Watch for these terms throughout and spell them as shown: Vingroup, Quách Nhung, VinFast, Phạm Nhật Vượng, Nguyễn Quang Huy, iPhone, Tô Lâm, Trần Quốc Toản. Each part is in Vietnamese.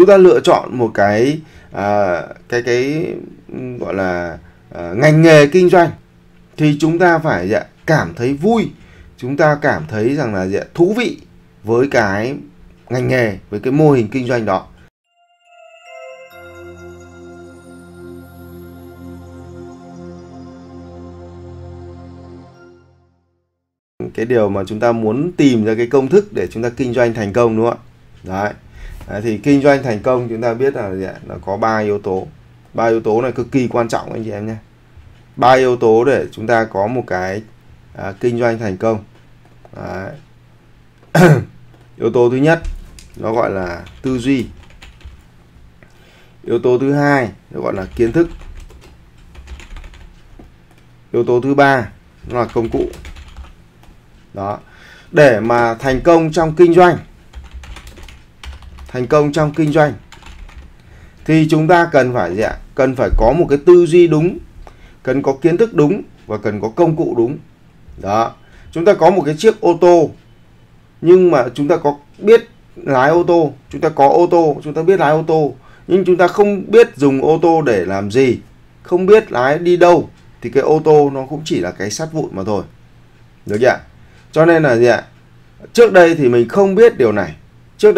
Chúng ta lựa chọn một cái gọi là ngành nghề kinh doanh thì chúng ta phải cảm thấy vui, chúng ta cảm thấy rằng là thú vị với cái ngành nghề, với cái mô hình kinh doanh đó. Cái điều mà chúng ta muốn tìm ra cái công thức để chúng ta kinh doanh thành công, đúng không ạ? Đấy. Đấy, thì kinh doanh thành công chúng ta biết là có 3 yếu tố. 3 yếu tố này cực kỳ quan trọng anh chị em nhé. 3 yếu tố để chúng ta có một cái kinh doanh thành công. Đấy. Yếu tố thứ nhất nó gọi là tư duy. Yếu tố thứ hai nó gọi là kiến thức. Yếu tố thứ ba nó là công cụ. Đó. Để mà thành công trong kinh doanh, thì chúng ta cần phải có một cái tư duy đúng, cần có kiến thức đúng và cần có công cụ đúng. Đó. Chúng ta có một cái chiếc ô tô, nhưng mà chúng ta có biết lái ô tô, chúng ta có ô tô, chúng ta biết lái ô tô, nhưng chúng ta không biết dùng ô tô để làm gì, không biết lái đi đâu, thì cái ô tô nó cũng chỉ là cái sắt vụn mà thôi. Được chưa? Cho nên là trước đây thì mình không biết điều này. Cho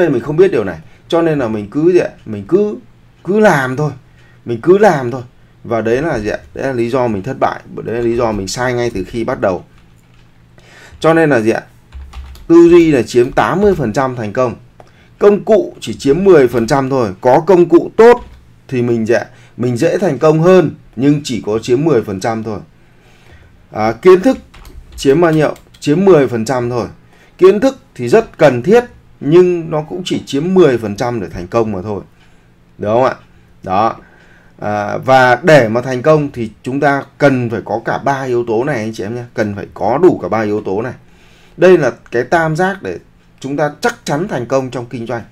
nên là mình cứ cứ làm thôi. Và đấy là đấy là lý do mình thất bại, đấy là lý do mình sai ngay từ khi bắt đầu. Cho nên là tư duy là chiếm 80% thành công. Công cụ chỉ chiếm 10% thôi. Có công cụ tốt thì mình dễ thành công hơn, nhưng chỉ có chiếm 10% thôi. Kiến thức chiếm bao nhiêu? Chiếm 10% thôi. Kiến thức thì rất cần thiết, nhưng nó cũng chỉ chiếm 10% để thành công mà thôi. Đúng không ạ? Đó. Và để mà thành công thì chúng ta cần phải có cả 3 yếu tố này anh chị em nhé. Cần phải có đủ cả 3 yếu tố này. Đây là cái tam giác để chúng ta chắc chắn thành công trong kinh doanh.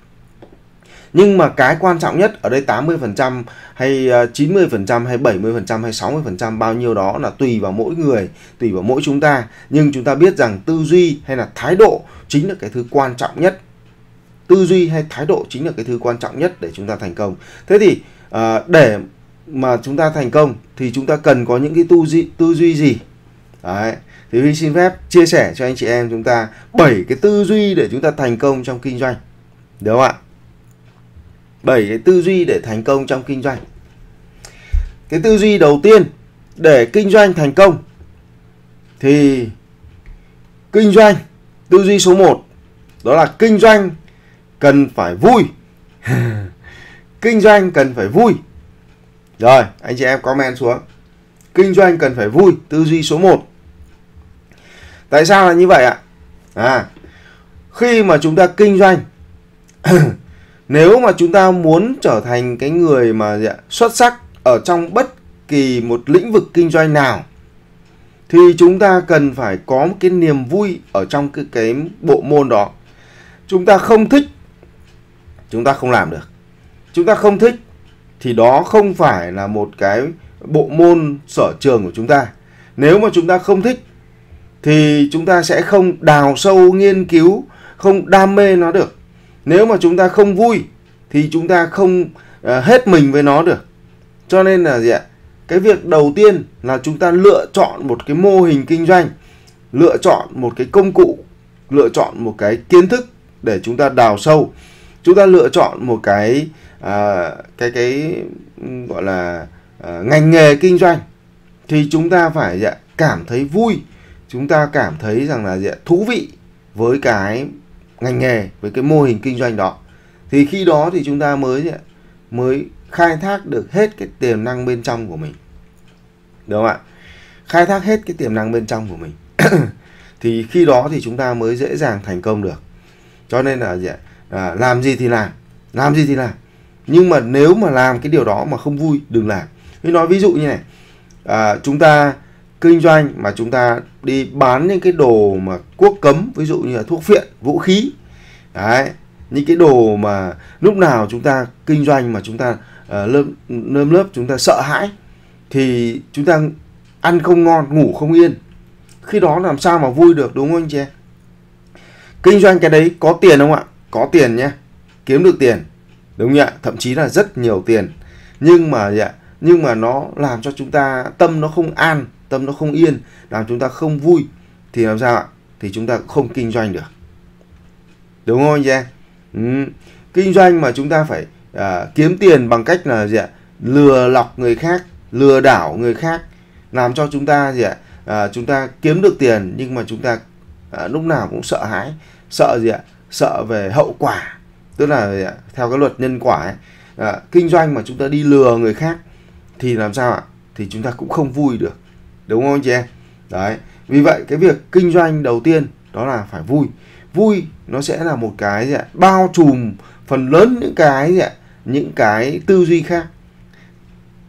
Nhưng mà cái quan trọng nhất ở đây, 80% hay 90% hay 70% hay 60% bao nhiêu đó là tùy vào mỗi người, tùy vào mỗi chúng ta. Nhưng chúng ta biết rằng tư duy hay là thái độ chính là cái thứ quan trọng nhất. Tư duy hay thái độ chính là cái thứ quan trọng nhất để chúng ta thành công. Thế thì để mà chúng ta thành công thì chúng ta cần có những cái tư duy gì? Đấy. Thì Huy xin phép chia sẻ cho anh chị em chúng ta 7 cái tư duy để chúng ta thành công trong kinh doanh. Đúng không ạ? 7 cái tư duy để thành công trong kinh doanh. Cái tư duy đầu tiên để kinh doanh thành công thì kinh doanh, tư duy số 1, đó là kinh doanh cần phải vui. Kinh doanh cần phải vui. Rồi, anh chị em comment xuống. Kinh doanh cần phải vui, tư duy số 1. Tại sao là như vậy ạ? Khi mà chúng ta kinh doanh, nếu mà chúng ta muốn trở thành cái người mà xuất sắc ở trong bất kỳ một lĩnh vực kinh doanh nào, thì chúng ta cần phải có một cái niềm vui ở trong cái bộ môn đó. Chúng ta không thích, chúng ta không làm được. Chúng ta không thích thì đó không phải là một cái bộ môn sở trường của chúng ta. Nếu mà chúng ta không thích thì chúng ta sẽ không đào sâu nghiên cứu, không đam mê nó được. Nếu mà chúng ta không vui thì chúng ta không hết mình với nó được. Cho nên là cái việc đầu tiên là chúng ta lựa chọn một cái mô hình kinh doanh, lựa chọn một cái công cụ, lựa chọn một cái kiến thức để chúng ta đào sâu. Chúng ta lựa chọn một cái gọi là ngành nghề kinh doanh thì chúng ta phải cảm thấy vui, chúng ta cảm thấy rằng là thú vị với cái ngành nghề, với cái mô hình kinh doanh đó. Thì khi đó thì chúng ta mới khai thác được hết cái tiềm năng bên trong của mình. Đúng không ạ? Khai thác hết cái tiềm năng bên trong của mình. Thì khi đó thì chúng ta mới dễ dàng thành công được. Cho nên là làm gì thì làm. Nhưng mà nếu mà làm cái điều đó mà không vui, đừng làm. Mình nói ví dụ như này, chúng ta kinh doanh mà chúng ta đi bán những cái đồ mà quốc cấm, ví dụ như là thuốc phiện, vũ khí. Đấy, những cái đồ mà lúc nào chúng ta kinh doanh mà chúng ta nơm nớp, chúng ta sợ hãi, thì chúng ta ăn không ngon, ngủ không yên. Khi đó làm sao mà vui được, đúng không anh chị em? Kinh doanh cái đấy có tiền không ạ? Có tiền nhé, kiếm được tiền. đúng không ạ? Thậm chí là rất nhiều tiền, nhưng mà nó làm cho chúng ta tâm nó không an, tâm nó không yên, làm chúng ta không vui thì làm sao ạ? Thì chúng ta cũng không kinh doanh được, đúng không anh chị em? Kinh doanh mà chúng ta phải kiếm tiền bằng cách là gì ạ? Lừa lọc người khác, lừa đảo người khác, làm cho chúng ta gì ạ? Chúng ta kiếm được tiền nhưng mà chúng ta lúc nào cũng sợ hãi, sợ gì ạ? Sợ về hậu quả, tức là theo cái luật nhân quả ấy, kinh doanh mà chúng ta đi lừa người khác thì làm sao ạ? Thì chúng ta cũng không vui được, đúng không anh chị em? Đấy, vì vậy cái việc kinh doanh đầu tiên đó là phải vui. Vui nó sẽ là một cái gì ạ? Bao trùm phần lớn những cái gì ạ? Những cái tư duy khác.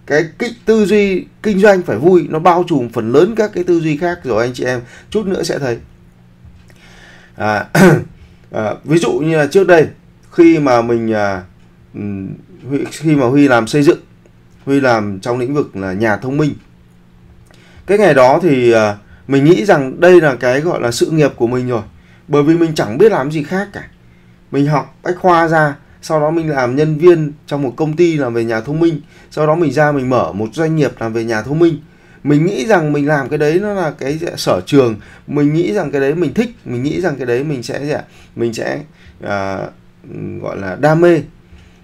Cái tư duy kinh doanh phải vui, nó bao trùm phần lớn các cái tư duy khác rồi anh chị em chút nữa sẽ thấy. Ví dụ như là trước đây khi mà Huy làm xây dựng, Huy làm trong lĩnh vực là nhà thông minh. Cái ngày đó thì mình nghĩ rằng đây là cái gọi là sự nghiệp của mình rồi, bởi vì mình chẳng biết làm gì khác cả. Mình học bách khoa ra, sau đó mình làm nhân viên trong một công ty làm về nhà thông minh, sau đó mình ra mình mở một doanh nghiệp làm về nhà thông minh. Mình nghĩ rằng mình làm cái đấy nó là cái sở trường, mình nghĩ rằng cái đấy mình thích, mình nghĩ rằng cái đấy mình sẽ gọi là đam mê.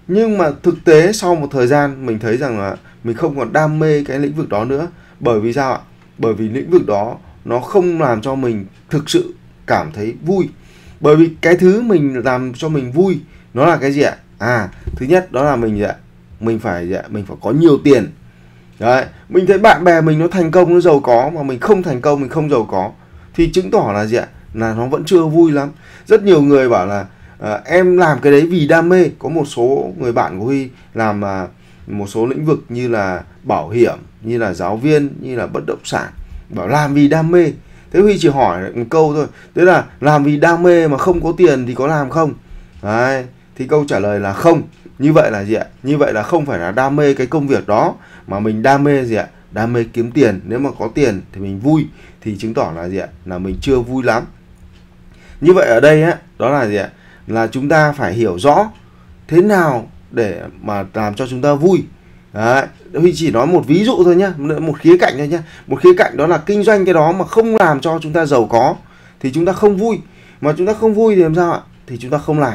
Nhưng mà thực tế sau một thời gian mình thấy rằng là mình không còn đam mê cái lĩnh vực đó nữa. Bởi vì sao ạ? Bởi vì lĩnh vực đó nó không làm cho mình thực sự cảm thấy vui. Bởi vì cái thứ mình làm cho mình vui nó là cái gì ạ? Thứ nhất đó là mình phải có nhiều tiền. Đấy, mình thấy bạn bè mình nó thành công, nó giàu có, mà mình không thành công, mình không giàu có, thì chứng tỏ là gì ạ? Là nó vẫn chưa vui lắm. Rất nhiều người bảo là em làm cái đấy vì đam mê. Có một số người bạn của Huy làm một số lĩnh vực như là bảo hiểm, như là giáo viên, như là bất động sản, bảo làm vì đam mê. Thế Huy chỉ hỏi một câu thôi, tức là làm vì đam mê mà không có tiền thì có làm không? Đấy, thì câu trả lời là không. Như vậy là gì ạ? Như vậy là không phải là đam mê cái công việc đó, mà mình đam mê gì ạ? Đam mê kiếm tiền. Nếu mà có tiền thì mình vui, thì chứng tỏ là gì ạ? Là mình chưa vui lắm. Như vậy ở đây á, đó là gì ạ? Là chúng ta phải hiểu rõ thế nào để mà làm cho chúng ta vui. Đấy, Huy chỉ nói một ví dụ thôi nhá, một khía cạnh thôi nhá. Một khía cạnh đó là kinh doanh cái đó mà không làm cho chúng ta giàu có thì chúng ta không vui. Mà chúng ta không vui thì làm sao ạ? Thì chúng ta không làm.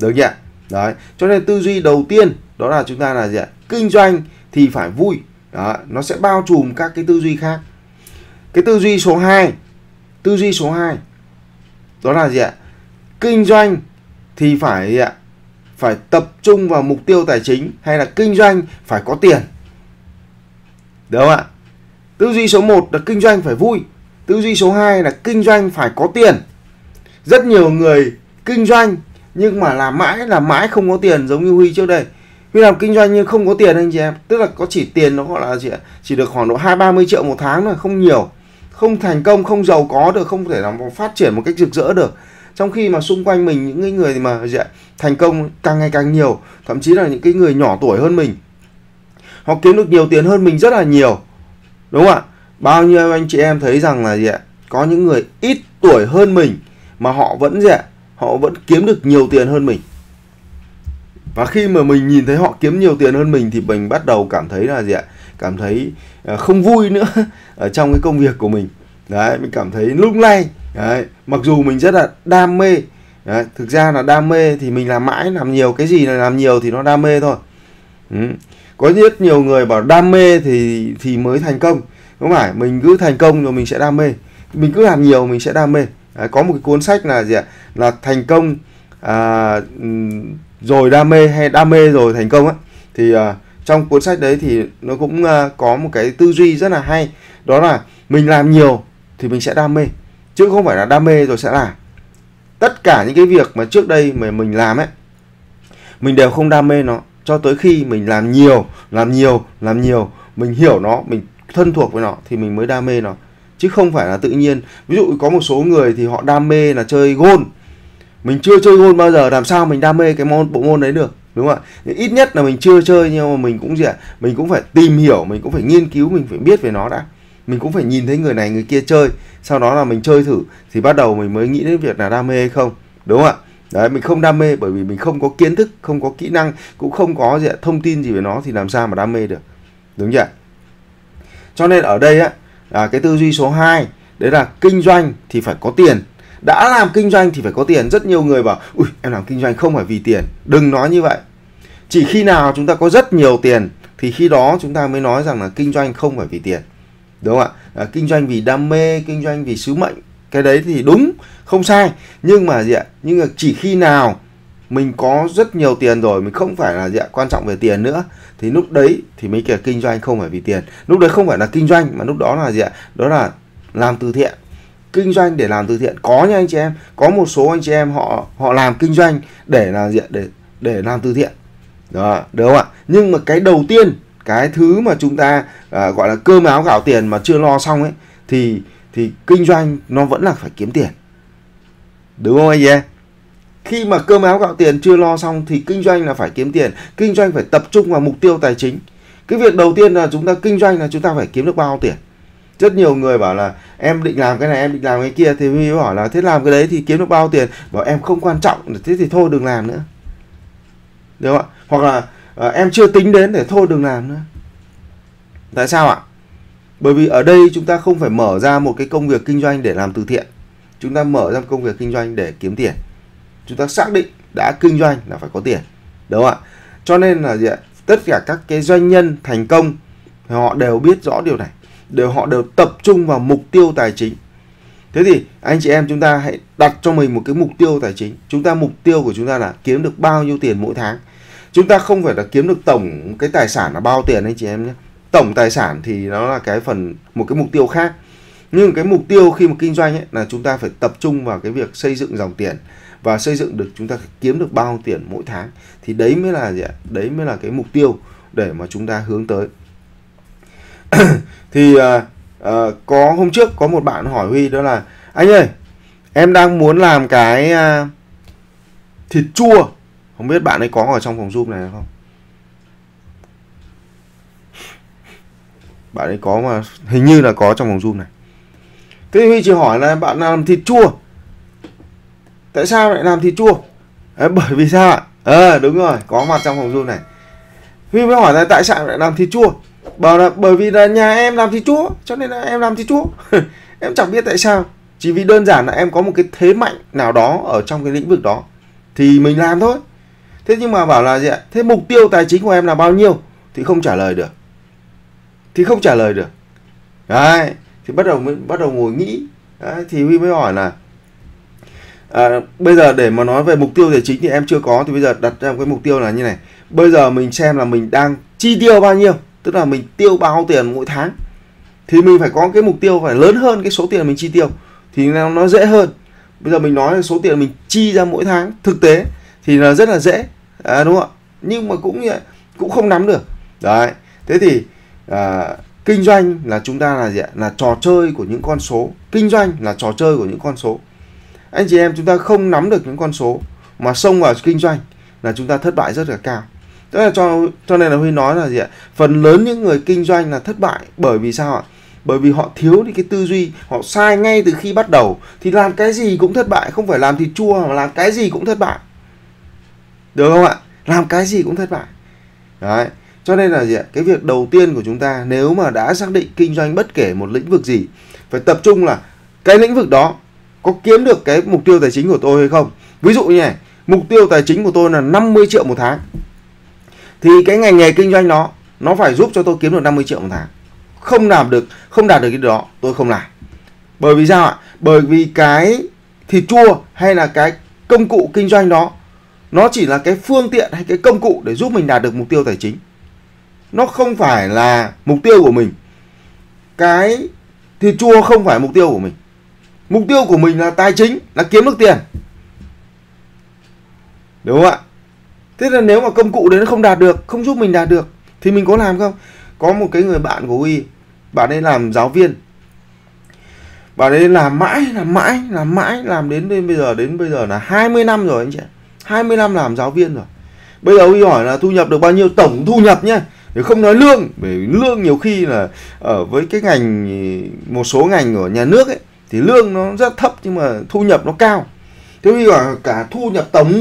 Được nhỉ? Đấy, cho nên tư duy đầu tiên đó là chúng ta là gì ạ? Kinh doanh thì phải vui. Đó, nó sẽ bao trùm các cái tư duy khác. Cái tư duy số 2, đó là gì ạ? Kinh doanh thì phải gì ạ? Phải tập trung vào mục tiêu tài chính, hay là kinh doanh phải có tiền. Đúng không ạ? Tư duy số 1 là kinh doanh phải vui. Tư duy số 2 là kinh doanh phải có tiền. Rất nhiều người kinh doanh nhưng mà làm mãi không có tiền, giống như Huy trước đây. Huy làm kinh doanh nhưng không có tiền anh chị em. Tức là có chỉ tiền nó gọi là chỉ được khoảng độ 20-30 triệu một tháng thôi, không nhiều. Không thành công, không giàu có được, không thể làm phát triển một cách rực rỡ được. Trong khi mà xung quanh mình những người mà thành công càng ngày càng nhiều, thậm chí là những cái người nhỏ tuổi hơn mình, họ kiếm được nhiều tiền hơn mình rất là nhiều. Đúng không ạ? Bao nhiêu anh chị em thấy rằng là gì ạ? Có những người ít tuổi hơn mình mà họ vẫn gì ạ? Họ vẫn kiếm được nhiều tiền hơn mình. Và khi mà mình nhìn thấy họ kiếm nhiều tiền hơn mình thì mình bắt đầu cảm thấy là gì ạ? Cảm thấy không vui nữa ở trong cái công việc của mình. Đấy, mình cảm thấy lung lay. Đấy, mặc dù mình rất là đam mê. Đấy, thực ra là đam mê thì mình làm mãi, làm nhiều, cái gì là làm nhiều thì nó đam mê thôi. Có rất nhiều người bảo đam mê thì mới thành công. Không phải, mình cứ thành công rồi mình sẽ đam mê. Mình cứ làm nhiều mình sẽ đam mê. Đấy, có một cái cuốn sách là gì ạ? Là thành công rồi đam mê, hay đam mê rồi thành công ấy. Thì trong cuốn sách đấy thì nó cũng có một cái tư duy rất là hay. Đó là mình làm nhiều thì mình sẽ đam mê, chứ không phải là đam mê rồi sẽ làm. Tất cả những cái việc mà trước đây mà mình làm ấy, mình đều không đam mê nó, cho tới khi mình làm nhiều, mình hiểu nó, mình thân thuộc với nó thì mình mới đam mê nó, chứ không phải là tự nhiên. Ví dụ có một số người thì họ đam mê là chơi gôn. Mình chưa chơi gôn bao giờ, làm sao mình đam mê cái bộ môn đấy được, đúng không ạ? Ít nhất là mình chưa chơi, nhưng mà mình cũng mình cũng phải tìm hiểu, mình cũng phải nghiên cứu, mình phải biết về nó đã. Mình cũng phải nhìn thấy người này người kia chơi, sau đó là mình chơi thử thì bắt đầu mình mới nghĩ đến việc là đam mê hay không, đúng không ạ? Đấy, mình không đam mê bởi vì mình không có kiến thức, không có kỹ năng, cũng không có gì, thông tin gì về nó thì làm sao mà đam mê được. Đúng chưa? Cho nên ở đây á, là cái tư duy số 2, đấy là kinh doanh thì phải có tiền. Đã làm kinh doanh thì phải có tiền. Rất nhiều người bảo, ui em làm kinh doanh không phải vì tiền. Đừng nói như vậy. Chỉ khi nào chúng ta có rất nhiều tiền thì khi đó chúng ta mới nói rằng là kinh doanh không phải vì tiền. Đúng không ạ? Kinh doanh vì đam mê, kinh doanh vì sứ mệnh. Cái đấy thì đúng, không sai. Nhưng mà gì ạ? Nhưng mà chỉ khi nào mình có rất nhiều tiền rồi, mình không phải là gì ạ? Quan trọng về tiền nữa, thì lúc đấy thì mới kể kinh doanh không phải vì tiền. Lúc đấy không phải là kinh doanh, mà lúc đó là gì ạ? Đó là làm từ thiện. Kinh doanh để làm từ thiện có nha anh chị em. Có một số anh chị em họ làm kinh doanh để là gì ạ? Để làm từ thiện. Đó, đúng không ạ? Nhưng mà cái đầu tiên, cái thứ mà chúng ta gọi là cơm áo gạo tiền mà chưa lo xong ấy, thì kinh doanh nó vẫn là phải kiếm tiền. Đúng không anh chị em? Khi mà cơm áo gạo tiền chưa lo xong thì kinh doanh là phải kiếm tiền. Kinh doanh phải tập trung vào mục tiêu tài chính. Cái việc đầu tiên là chúng ta kinh doanh là chúng ta phải kiếm được bao nhiêu tiền. Rất nhiều người bảo là em định làm cái này, em định làm cái kia. Thì Huy bảo là thế làm cái đấy thì kiếm được bao nhiêu tiền. Bảo em không quan trọng, thế thì thôi đừng làm nữa. Đúng không ạ? Hoặc là em chưa tính đến để thôi đừng làm nữa. Tại sao ạ? Bởi vì ở đây chúng ta không phải mở ra một cái công việc kinh doanh để làm từ thiện. Chúng ta mở ra công việc kinh doanh để kiếm tiền. Chúng ta xác định đã kinh doanh là phải có tiền. Đúng không ạ? Cho nên là gì ạ? Tất cả các cái doanh nhân thành công họ đều biết rõ điều này. Họ đều tập trung vào mục tiêu tài chính. Thế thì anh chị em chúng ta hãy đặt cho mình một cái mục tiêu tài chính. Chúng ta mục tiêu của chúng ta là kiếm được bao nhiêu tiền mỗi tháng. Chúng ta không phải là kiếm được tổng cái tài sản là bao tiền anh chị em nhé. Tổng tài sản thì nó là cái phần, một cái mục tiêu khác. Nhưng cái mục tiêu khi mà kinh doanh ấy, là chúng ta phải tập trung vào cái việc xây dựng dòng tiền và xây dựng được, chúng ta phải kiếm được bao nhiêu tiền mỗi tháng. Thì đấy mới là gì ạ? Đấy mới là cái mục tiêu để mà chúng ta hướng tới. Thì có hôm trước có một bạn hỏi Huy, đó là anh ơi em đang muốn làm cái thịt chua. Không biết bạn ấy có ở trong phòng Zoom này không? Bạn ấy có, mà hình như là có trong phòng Zoom này. Thế Huy chỉ hỏi là bạn làm thịt chua, tại sao lại làm thịt chua? Bởi vì sao ạ? Đúng rồi, có mặt trong phòng Zoom này. Huy mới hỏi là tại sao lại làm thịt chua? Bảo là bởi vì là nhà em làm thịt chua, cho nên là em làm thịt chua. Em chẳng biết tại sao. Chỉ vì đơn giản là em có một cái thế mạnh nào đó ở trong cái lĩnh vực đó thì mình làm thôi. Thế nhưng mà bảo là gì ạ? Thế mục tiêu tài chính của em là bao nhiêu? Thì không trả lời được. Đấy, thì bắt đầu ngồi nghĩ. Đấy, thì Huy mới hỏi là bây giờ để mà nói về mục tiêu tài chính thì em chưa có. Thì bây giờ đặt ra một cái mục tiêu là như này. Bây giờ mình xem là mình đang chi tiêu bao nhiêu, tức là mình tiêu bao nhiêu tiền mỗi tháng. Thì mình phải có cái mục tiêu phải lớn hơn cái số tiền mình chi tiêu thì nó dễ hơn. Bây giờ mình nói là số tiền mình chi ra mỗi tháng thực tế thì là rất là dễ, đúng không ạ? Nhưng mà cũng không nắm được. Đấy, thế thì kinh doanh là chúng ta là gì ạ? Là trò chơi của những con số. Kinh doanh là trò chơi của những con số. Anh chị em chúng ta không nắm được những con số mà xông vào kinh doanh là chúng ta thất bại rất là cao. Tức là cho nên là Huy nói là gì ạ? Phần lớn những người kinh doanh là thất bại bởi vì sao ạ? Bởi vì họ thiếu đi cái tư duy, họ sai ngay từ khi bắt đầu thì làm cái gì cũng thất bại, không phải làm thịt chua mà làm cái gì cũng thất bại. Được không ạ? Làm cái gì cũng thất bại. Đấy, cho nên là gì ạ? Cái việc đầu tiên của chúng ta nếu mà đã xác định kinh doanh bất kể một lĩnh vực gì, phải tập trung là cái lĩnh vực đó có kiếm được cái mục tiêu tài chính của tôi hay không. Ví dụ như này, mục tiêu tài chính của tôi là 50 triệu một tháng. Thì cái ngành nghề kinh doanh đó nó phải giúp cho tôi kiếm được 50 triệu một tháng. Không đạt được cái đó, tôi không làm. Bởi vì sao ạ? Bởi vì cái thịt chua hay là cái công cụ kinh doanh đó nó chỉ là cái phương tiện hay cái công cụ để giúp mình đạt được mục tiêu tài chính. Nó không phải là mục tiêu của mình. Cái thịt chua không phải mục tiêu của mình. Mục tiêu của mình là tài chính, là kiếm được tiền. Đúng không ạ? Thế là nếu mà công cụ đấy nó không đạt được, không giúp mình đạt được thì mình có làm không? Có một cái người bạn của Huy, bạn ấy làm giáo viên. Bạn ấy làm mãi, làm đến bây giờ là 20 năm rồi anh chị. 20 năm làm giáo viên rồi. Bây giờ Huy hỏi là thu nhập được bao nhiêu, tổng thu nhập nhé, để không nói lương, bởi lương nhiều khi là ở với cái ngành, một số ngành của nhà nước ấy thì lương nó rất thấp nhưng mà thu nhập nó cao. Thế bây giờ cả thu nhập tổng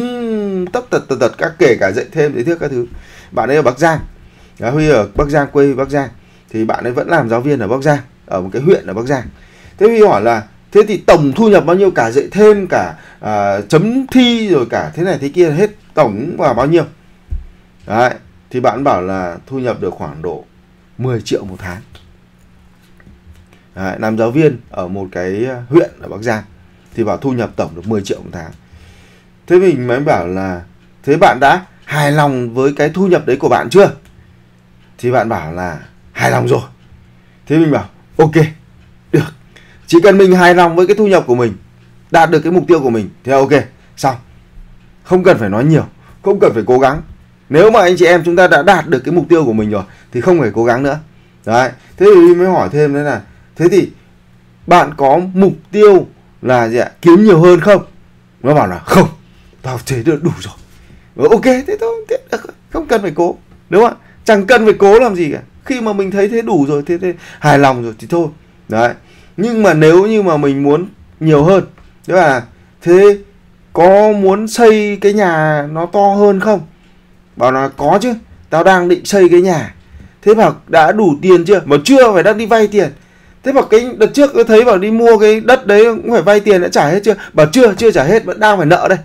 tất tật các kể cả dạy thêm dạy thước các thứ. Bạn ấy ở Bắc Giang, Huy ở Bắc Giang, quê Bắc Giang, thì bạn ấy vẫn làm giáo viên ở Bắc Giang, ở một cái huyện ở Bắc Giang. Thế Huy hỏi là thế thì tổng thu nhập bao nhiêu, cả dạy thêm, cả chấm thi, rồi cả thế này thế kia hết tổng vào bao nhiêu. Đấy, thì bạn bảo là thu nhập được khoảng độ 10 triệu một tháng. Đấy, làm giáo viên ở một cái huyện ở Bắc Giang thì bảo thu nhập tổng được 10 triệu một tháng. Thế mình mới bảo là thế bạn đã hài lòng với cái thu nhập đấy của bạn chưa? Thì bạn bảo là hài lòng rồi. Thế mình bảo ok, được. Chỉ cần mình hài lòng với cái thu nhập của mình, đạt được cái mục tiêu của mình thì ok, xong. Không cần phải nói nhiều, không cần phải cố gắng. Nếu mà anh chị em chúng ta đã đạt được cái mục tiêu của mình rồi thì không phải cố gắng nữa. Đấy, thế thì mới hỏi thêm đấy là thế thì bạn có mục tiêu là gì ạ? Kiếm nhiều hơn không? Nó bảo là không, tao thấy được đủ rồi. Và ok, thế thôi, thế không cần phải cố, đúng không ạ? Chẳng cần phải cố làm gì cả. Khi mà mình thấy thế đủ rồi, thế hài lòng rồi thì thôi. Đấy. Nhưng mà nếu như mà mình muốn nhiều hơn, tức là thế có muốn xây cái nhà nó to hơn không? Bảo là có chứ, tao đang định xây cái nhà. Thế bảo đã đủ tiền chưa? Mà chưa, phải đang đi vay tiền. Thế bảo cái đợt trước tôi thấy bảo đi mua cái đất đấy cũng phải vay tiền, đã trả hết chưa? Bảo chưa, chưa trả hết, vẫn đang phải nợ đây.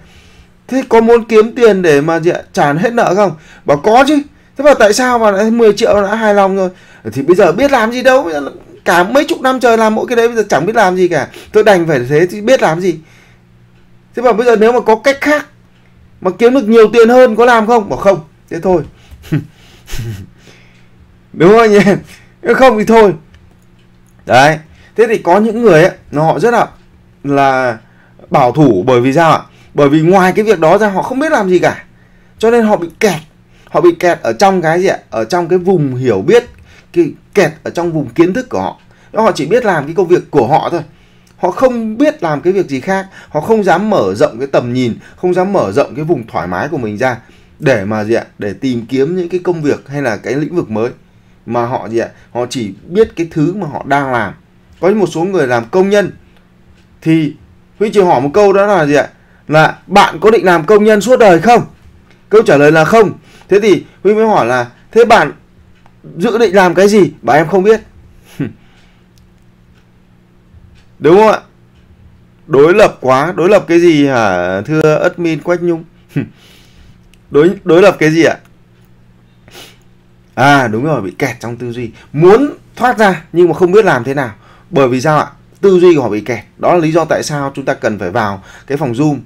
Thế có muốn kiếm tiền để mà trả hết nợ không? Bảo có chứ. Thế bảo tại sao mà 10 triệu đã hài lòng rồi? Thì bây giờ biết làm gì đâu, cả mấy chục năm trời làm mỗi cái đấy bây giờ chẳng biết làm gì cả. Tôi đành phải thế thì biết làm gì. Thế bảo bây giờ nếu mà có cách khác mà kiếm được nhiều tiền hơn có làm không? Bảo không, thế thôi. Đúng không anh em? Không thì thôi. Đấy, thế thì có những người ấy, họ rất là bảo thủ. Bởi vì sao ạ? Bởi vì ngoài cái việc đó ra họ không biết làm gì cả, cho nên họ bị kẹt. Họ bị kẹt ở trong cái gì ạ? Ở trong cái vùng hiểu biết, kẹt ở trong vùng kiến thức của họ. Họ chỉ biết làm cái công việc của họ thôi, họ không biết làm cái việc gì khác. Họ không dám mở rộng cái tầm nhìn, không dám mở rộng cái vùng thoải mái của mình ra để mà gì ạ? Để tìm kiếm những cái công việc hay là cái lĩnh vực mới. Mà họ gì ạ? Họ chỉ biết cái thứ mà họ đang làm. Có một số người làm công nhân thì Huy chỉ hỏi một câu đó là gì ạ? Là bạn có định làm công nhân suốt đời không? Câu trả lời là không. Thế thì Huy mới hỏi là thế bạn dự định làm cái gì? Bà em không biết. Đúng không ạ? Đối lập quá. Đối lập cái gì hả thưa admin Quách Nhung? Đối lập cái gì ạ? À đúng rồi, bị kẹt trong tư duy. Muốn thoát ra nhưng mà không biết làm thế nào. Bởi vì sao ạ? Tư duy của họ bị kẹt. Đó là lý do tại sao chúng ta cần phải vào cái phòng Zoom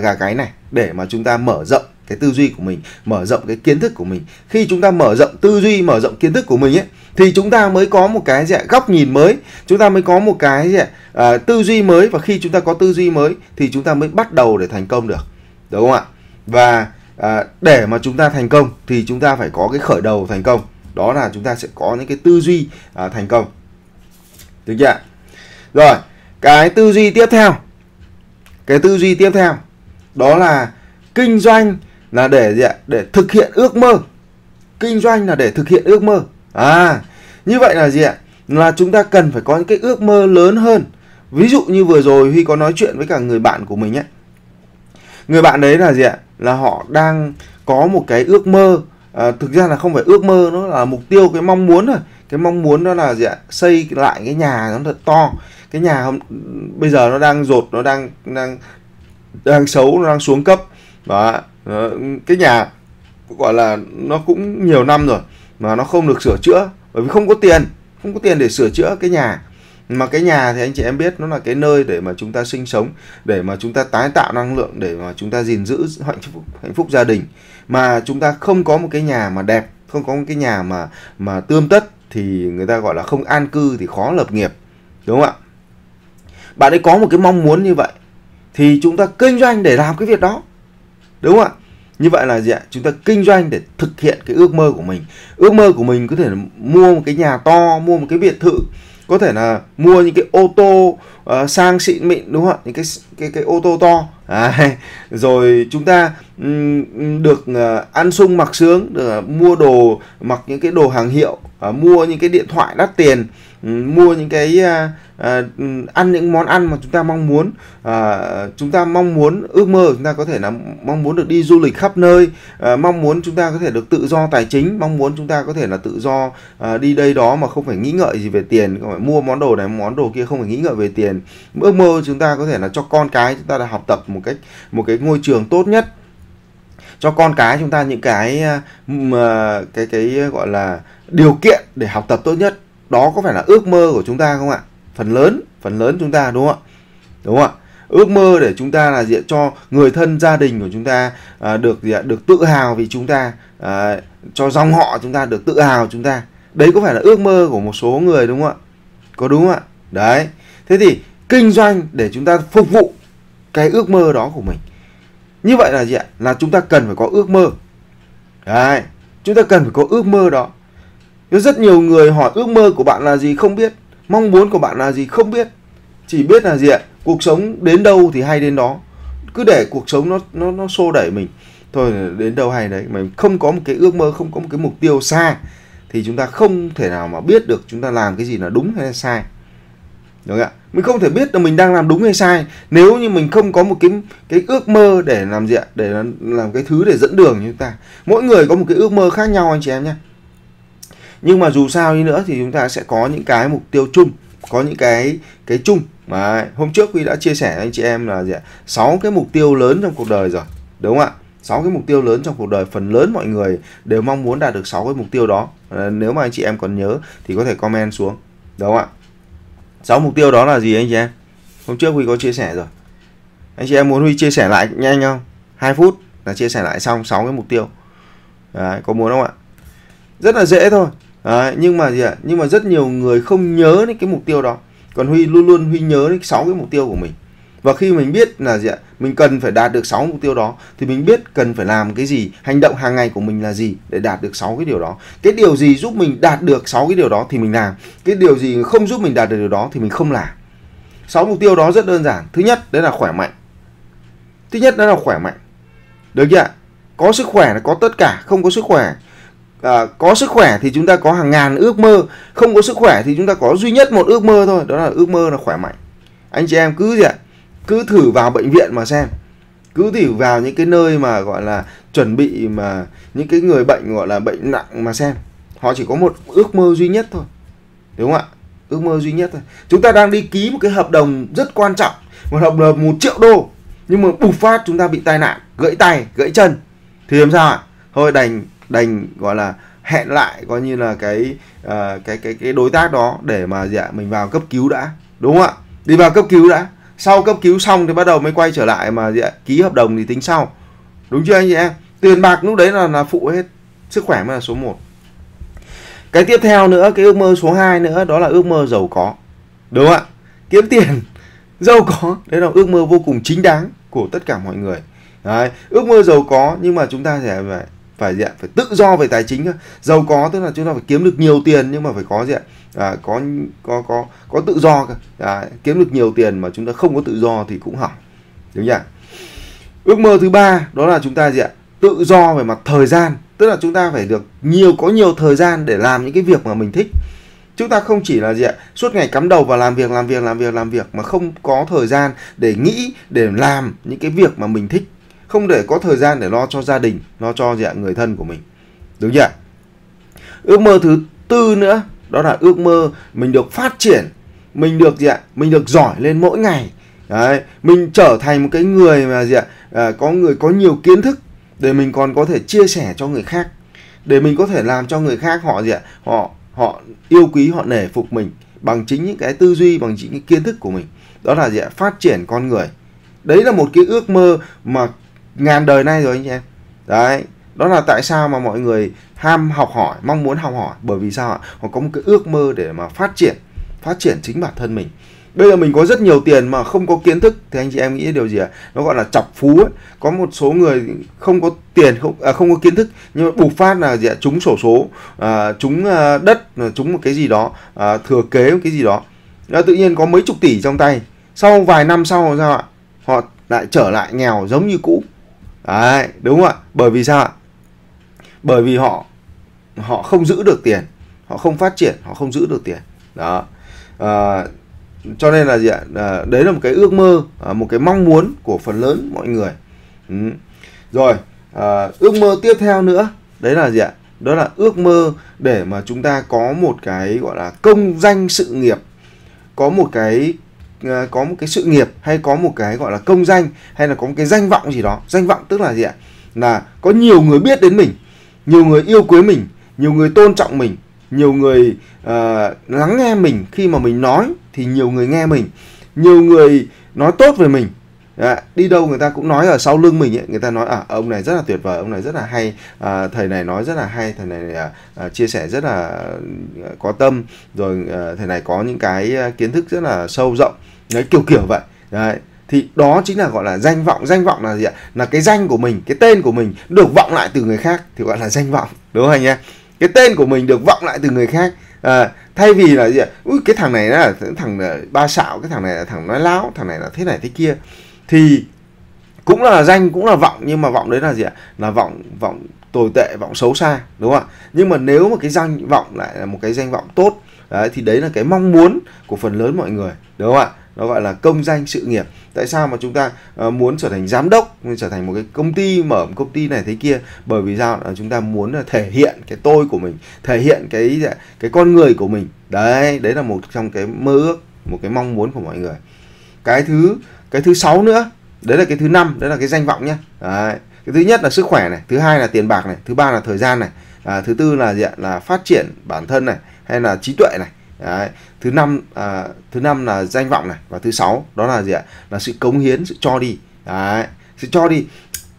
gà cái này để mà chúng ta mở rộng cái tư duy của mình, mở rộng cái kiến thức của mình. Khi chúng ta mở rộng tư duy, mở rộng kiến thức của mình ấy, thì chúng ta mới có một cái góc nhìn mới, chúng ta mới có một cái tư duy mới. Và khi chúng ta có tư duy mới thì chúng ta mới bắt đầu để thành công được, đúng không ạ? Và để mà chúng ta thành công thì chúng ta phải có cái khởi đầu thành công. Đó là chúng ta sẽ có những cái tư duy thành công. Được chưa? Rồi, cái tư duy tiếp theo. Cái tư duy tiếp theo đó là kinh doanh là để gì ạ? Để thực hiện ước mơ. Kinh doanh là để thực hiện ước mơ. À, như vậy là gì ạ? Là chúng ta cần phải có những cái ước mơ lớn hơn. Ví dụ như vừa rồi Huy có nói chuyện với cả người bạn của mình ấy. Người bạn đấy là gì ạ? Là họ đang có một cái ước mơ, thực ra là không phải ước mơ, nó là mục tiêu, cái mong muốn rồi. Cái mong muốn đó là gì ạ? Xây lại cái nhà nó thật to. Cái nhà bây giờ nó đang dột, nó đang xấu, nó đang xuống cấp. Đó, cái nhà gọi là nó cũng nhiều năm rồi mà nó không được sửa chữa, bởi vì không có tiền, không có tiền để sửa chữa cái nhà. Mà cái nhà thì anh chị em biết, nó là cái nơi để mà chúng ta sinh sống, để mà chúng ta tái tạo năng lượng, để mà chúng ta gìn giữ hạnh phúc gia đình. Mà chúng ta không có một cái nhà mà đẹp, không có một cái nhà mà tươm tất thì người ta gọi là không an cư thì khó lập nghiệp, đúng không ạ? Bạn ấy có một cái mong muốn như vậy thì chúng ta kinh doanh để làm cái việc đó, đúng không ạ? Như vậy là gì ạ? Chúng ta kinh doanh để thực hiện cái ước mơ của mình. Ước mơ của mình có thể là mua một cái nhà to, mua một cái biệt thự, có thể là mua những cái ô tô sang xịn mịn, đúng không ạ? Những cái ô tô to Rồi chúng ta được ăn sung mặc sướng, được mua đồ, mặc những cái đồ hàng hiệu, mua những cái điện thoại đắt tiền, mua những cái ăn những món ăn mà chúng ta mong muốn. Chúng ta mong muốn ước mơ chúng ta có thể là mong muốn được đi du lịch khắp nơi, mong muốn chúng ta có thể được tự do tài chính, mong muốn chúng ta có thể là tự do đi đây đó mà không phải nghĩ ngợi gì về tiền, không phải mua món đồ này món đồ kia, không phải nghĩ ngợi về tiền. Ước mơ chúng ta có thể là cho con cái chúng ta là học tập một cách cái ngôi trường tốt nhất, cho con cái chúng ta những cái gọi là điều kiện để học tập tốt nhất. Đó có phải là ước mơ của chúng ta không ạ? Phần lớn chúng ta, đúng không ạ? Ước mơ để chúng ta là diện cho người thân gia đình của chúng ta được tự hào vì chúng ta, cho dòng họ chúng ta được tự hào chúng ta. Đấy có phải là ước mơ của một số người, đúng không ạ? Có đúng không ạ? Đấy. Thế thì kinh doanh để chúng ta phục vụ cái ước mơ đó của mình. Như vậy là gì ạ? Là chúng ta cần phải có ước mơ. Đấy. Chúng ta cần phải có ước mơ đó. Có rất nhiều người hỏi ước mơ của bạn là gì không biết, mong muốn của bạn là gì không biết, chỉ biết là gì ạ, cuộc sống đến đâu thì hay đến đó, cứ để cuộc sống nó xô đẩy mình thôi, đến đâu hay đấy. Mình không có một cái ước mơ, không có một cái mục tiêu xa thì chúng ta không thể nào mà biết được chúng ta làm cái gì là đúng hay là sai, đúng không ạ? Mình không thể biết là mình đang làm đúng hay sai nếu như mình không có một cái ước mơ để làm gì ạ, để làm cái thứ để dẫn đường cho chúng ta. Mỗi người có một cái ước mơ khác nhau anh chị em nhé. Nhưng mà dù sao đi nữa thì chúng ta sẽ có những cái mục tiêu chung, có những cái chung. Đấy, hôm trước Huy đã chia sẻ với anh chị em là gì ạ? 6 cái mục tiêu lớn trong cuộc đời rồi, đúng không ạ? 6 cái mục tiêu lớn trong cuộc đời, phần lớn mọi người đều mong muốn đạt được 6 cái mục tiêu đó. Nếu mà anh chị em còn nhớ thì có thể comment xuống, đúng không ạ? 6 mục tiêu đó là gì anh chị em? Hôm trước Huy có chia sẻ rồi. Anh chị em muốn Huy chia sẻ lại nhanh không? 2 phút là chia sẻ lại xong 6 cái mục tiêu. Đấy, có muốn không ạ? Rất là dễ thôi. Đấy, nhưng mà gì ạ? Nhưng mà rất nhiều người không nhớ đến cái mục tiêu đó. Còn Huy luôn luôn Huy nhớ đến 6 cái mục tiêu của mình. Và khi mình biết là gì ạ? Mình cần phải đạt được 6 mục tiêu đó thì mình biết cần phải làm cái gì, hành động hàng ngày của mình là gì để đạt được 6 cái điều đó. Cái điều gì giúp mình đạt được 6 cái điều đó thì mình làm. Cái điều gì không giúp mình đạt được điều đó thì mình không làm. 6 mục tiêu đó rất đơn giản. Thứ nhất đấy là khỏe mạnh. Được chưa ạ? Có sức khỏe là có tất cả, không có sức khỏe. Có sức khỏe thì chúng ta có hàng ngàn ước mơ, không có sức khỏe thì chúng ta có duy nhất một ước mơ thôi, đó là ước mơ là khỏe mạnh. Anh chị em cứ gì ạ, cứ thử vào bệnh viện mà xem, cứ thử vào những cái nơi mà gọi là chuẩn bị mà những cái người bệnh gọi là bệnh nặng mà xem, họ chỉ có một ước mơ duy nhất thôi, đúng không ạ? Ước mơ duy nhất thôi. Chúng ta đang đi ký một cái hợp đồng rất quan trọng, một hợp đồng 1 triệu đô, nhưng mà bùng phát chúng ta bị tai nạn, gãy tay gãy chân thì làm sao ạ? Thôi đành gọi là hẹn lại coi như là cái đối tác đó để mà gì ạ, mình vào cấp cứu đã, đúng không ạ? Đi vào cấp cứu đã, sau cấp cứu xong thì bắt đầu mới quay trở lại mà gì ạ, ký hợp đồng thì tính sau, đúng chưa anh chị em? Tiền bạc lúc đấy là phụ hết, sức khỏe mới là số 1. Cái tiếp theo nữa, cái ước mơ số 2 nữa đó là ước mơ giàu có, đúng không ạ? Kiếm tiền giàu có, đấy là ước mơ vô cùng chính đáng của tất cả mọi người. Đấy, ước mơ giàu có, nhưng mà chúng ta sẽ phải tự do về tài chính. Giàu có tức là chúng ta phải kiếm được nhiều tiền, nhưng mà phải có gì ạ, có tự do. Kiếm được nhiều tiền mà chúng ta không có tự do thì cũng hỏng, đúng không ạ? Ước mơ thứ 3 đó là chúng ta gì ạ, tự do về mặt thời gian, tức là chúng ta phải được có nhiều thời gian để làm những cái việc mà mình thích. Chúng ta không chỉ là gì ạ, suốt ngày cắm đầu vào làm việc mà không có thời gian để nghĩ, để làm những cái việc mà mình thích, không để có thời gian để lo cho gia đình, lo cho gì ạ, người thân của mình, đúng chưa? Ước mơ thứ 4 nữa đó là ước mơ mình được phát triển, mình được gì ạ, mình được giỏi lên mỗi ngày. Đấy, mình trở thành một cái người mà gì ạ, có nhiều kiến thức để mình còn có thể chia sẻ cho người khác, để mình có thể làm cho người khác họ gì ạ, họ yêu quý, họ nể phục mình bằng chính những cái tư duy, bằng chính những kiến thức của mình. Đó là gì ạ, phát triển con người. Đấy là một cái ước mơ mà ngàn đời nay rồi anh chị em. Đấy, đó là tại sao mà mọi người ham học hỏi, mong muốn học hỏi, bởi vì sao ạ? Họ có một cái ước mơ để mà phát triển chính bản thân mình. Bây giờ mình có rất nhiều tiền mà không có kiến thức thì anh chị em nghĩ điều gì ạ? Nó gọi là chọc phú ấy. Có một số người không có tiền, không có kiến thức, nhưng mà bùng phát là gì ạ? Trúng xổ số, trúng đất, trúng một cái gì đó, thừa kế một cái gì đó. Tự nhiên có mấy chục tỷ trong tay. Sau vài năm sau sao ạ? Họ lại trở lại nghèo giống như cũ. Đấy, đúng rồi. Bởi vì sao ạ? Bởi vì họ không giữ được tiền, họ không phát triển, họ không giữ được tiền. Đó. Cho nên là gì ạ? Đấy là một cái ước mơ, một cái mong muốn của phần lớn mọi người. Rồi, ước mơ tiếp theo nữa, đấy là gì ạ? Đó là ước mơ để mà chúng ta có một cái gọi là công danh sự nghiệp, có một cái sự nghiệp, hay có một cái gọi là công danh, hay là có một cái danh vọng gì đó. Danh vọng tức là gì ạ? Là có nhiều người biết đến mình, nhiều người yêu quý mình, nhiều người tôn trọng mình, nhiều người lắng nghe mình. Khi mà mình nói thì nhiều người nghe mình, nhiều người nói tốt về mình. Đã, đi đâu người ta cũng nói ở sau lưng mình ấy, người ta nói ông này rất là tuyệt vời, ông này rất là hay, thầy này nói rất là hay, thầy này chia sẻ rất là có tâm, rồi thầy này có những cái kiến thức rất là sâu rộng, đấy, kiểu vậy. Đấy, thì đó chính là gọi là danh vọng. Danh vọng là gì ạ? Là cái danh của mình, cái tên của mình được vọng lại từ người khác thì gọi là danh vọng, đúng không anh em? Cái tên của mình được vọng lại từ người khác. Thay vì là gì ạ? Ui, cái thằng này là thằng ba xạo, cái thằng này là thằng nói láo, thằng này thế kia. Thì cũng là danh, cũng là vọng, nhưng mà vọng đấy là gì ạ? Là vọng tồi tệ, vọng xấu xa, đúng không ạ? Nhưng mà nếu mà cái danh vọng lại là một cái danh vọng tốt, đấy, thì đấy là cái mong muốn của phần lớn mọi người, đúng không ạ? Nó gọi là công danh sự nghiệp. Tại sao mà chúng ta muốn trở thành giám đốc, trở thành một cái công ty, mở một công ty này thế kia? Bởi vì sao? Chúng ta muốn là thể hiện cái tôi của mình, thể hiện cái con người của mình. Đấy, đấy là một trong cái mơ ước, một cái mong muốn của mọi người. Cái thứ 6 nữa, đấy là cái thứ 5, đấy là cái danh vọng nhé. Đấy. Cái thứ nhất là sức khỏe này, thứ hai là tiền bạc này, thứ ba là thời gian này, thứ tư là gì ạ? Là phát triển bản thân này, hay là trí tuệ này. Đấy. Thứ năm là danh vọng này, và thứ 6 đó là gì ạ? Là sự cống hiến, sự cho đi. Đấy. Sự cho đi.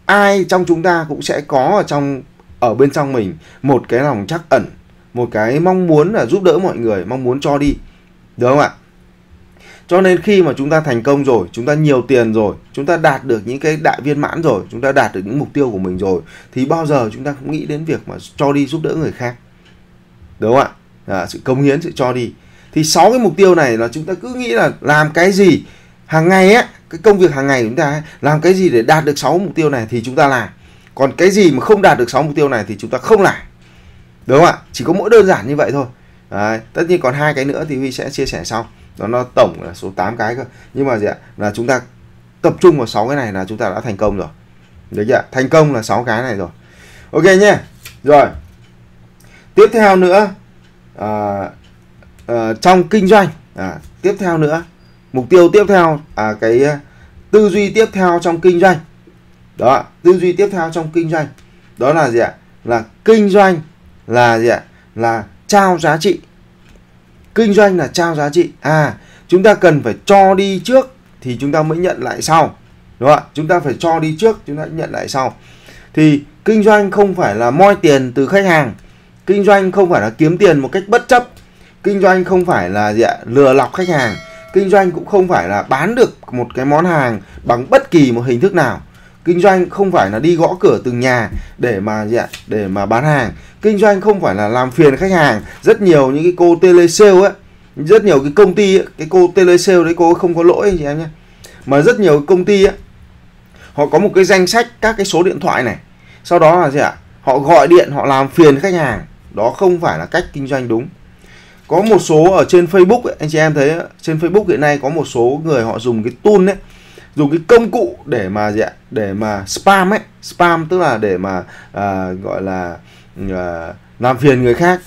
Ai trong chúng ta cũng sẽ có ở bên trong mình một cái lòng trắc ẩn, một cái mong muốn là giúp đỡ mọi người, mong muốn cho đi, được không ạ? Cho nên khi mà chúng ta thành công rồi, chúng ta nhiều tiền rồi, chúng ta đạt được những cái đại viên mãn rồi, chúng ta đạt được những mục tiêu của mình rồi, thì bao giờ chúng ta cũng nghĩ đến việc mà cho đi giúp đỡ người khác, đúng không ạ? Sự cống hiến, sự cho đi. Thì 6 cái mục tiêu này là chúng ta cứ nghĩ là làm cái gì hàng ngày ấy, cái công việc hàng ngày của chúng ta ấy, làm cái gì để đạt được 6 mục tiêu này thì chúng ta làm. Còn cái gì mà không đạt được 6 mục tiêu này thì chúng ta không làm, đúng không ạ? Chỉ có mỗi đơn giản như vậy thôi. Đấy. Tất nhiên còn 2 cái nữa thì Huy sẽ chia sẻ sau. Đó, nó tổng là số 8 cái cơ. Nhưng mà gì ạ? Là chúng ta tập trung vào 6 cái này là chúng ta đã thành công rồi. Được chưa? Thành công là 6 cái này rồi. Ok nhé. Rồi. Tiếp theo nữa, trong kinh doanh, tiếp theo nữa, mục tiêu tiếp theo, cái tư duy tiếp theo trong kinh doanh. Đó, tư duy tiếp theo trong kinh doanh. Đó là gì ạ? Là kinh doanh là gì ạ? Là trao giá trị. Kinh doanh là trao giá trị. Chúng ta cần phải cho đi trước thì chúng ta mới nhận lại sau, đúng không ạ? Chúng ta phải cho đi trước, chúng ta nhận lại sau. Thì kinh doanh không phải là moi tiền từ khách hàng, kinh doanh không phải là kiếm tiền một cách bất chấp, kinh doanh không phải là gì ạ? Lừa lọc khách hàng, kinh doanh cũng không phải là bán được một cái món hàng bằng bất kỳ một hình thức nào, kinh doanh không phải là đi gõ cửa từng nhà để mà gì ạ? Để mà bán hàng. Kinh doanh không phải là làm phiền khách hàng. Rất nhiều những cái cô telesale ấy, rất nhiều cái công ty ấy, cái cô telesale đấy cô không có lỗi chị em nhé. Mà rất nhiều công ty ấy, họ có một cái danh sách các cái số điện thoại này. Sau đó là gì ạ? Họ gọi điện, họ làm phiền khách hàng. Đó không phải là cách kinh doanh đúng. Có một số ở trên Facebook ấy, anh chị em thấy ấy, trên Facebook hiện nay có một số người họ dùng cái tool ấy, dùng cái công cụ để mà gì ạ? Để mà spam ấy. Spam tức là để mà gọi là làm phiền người khác,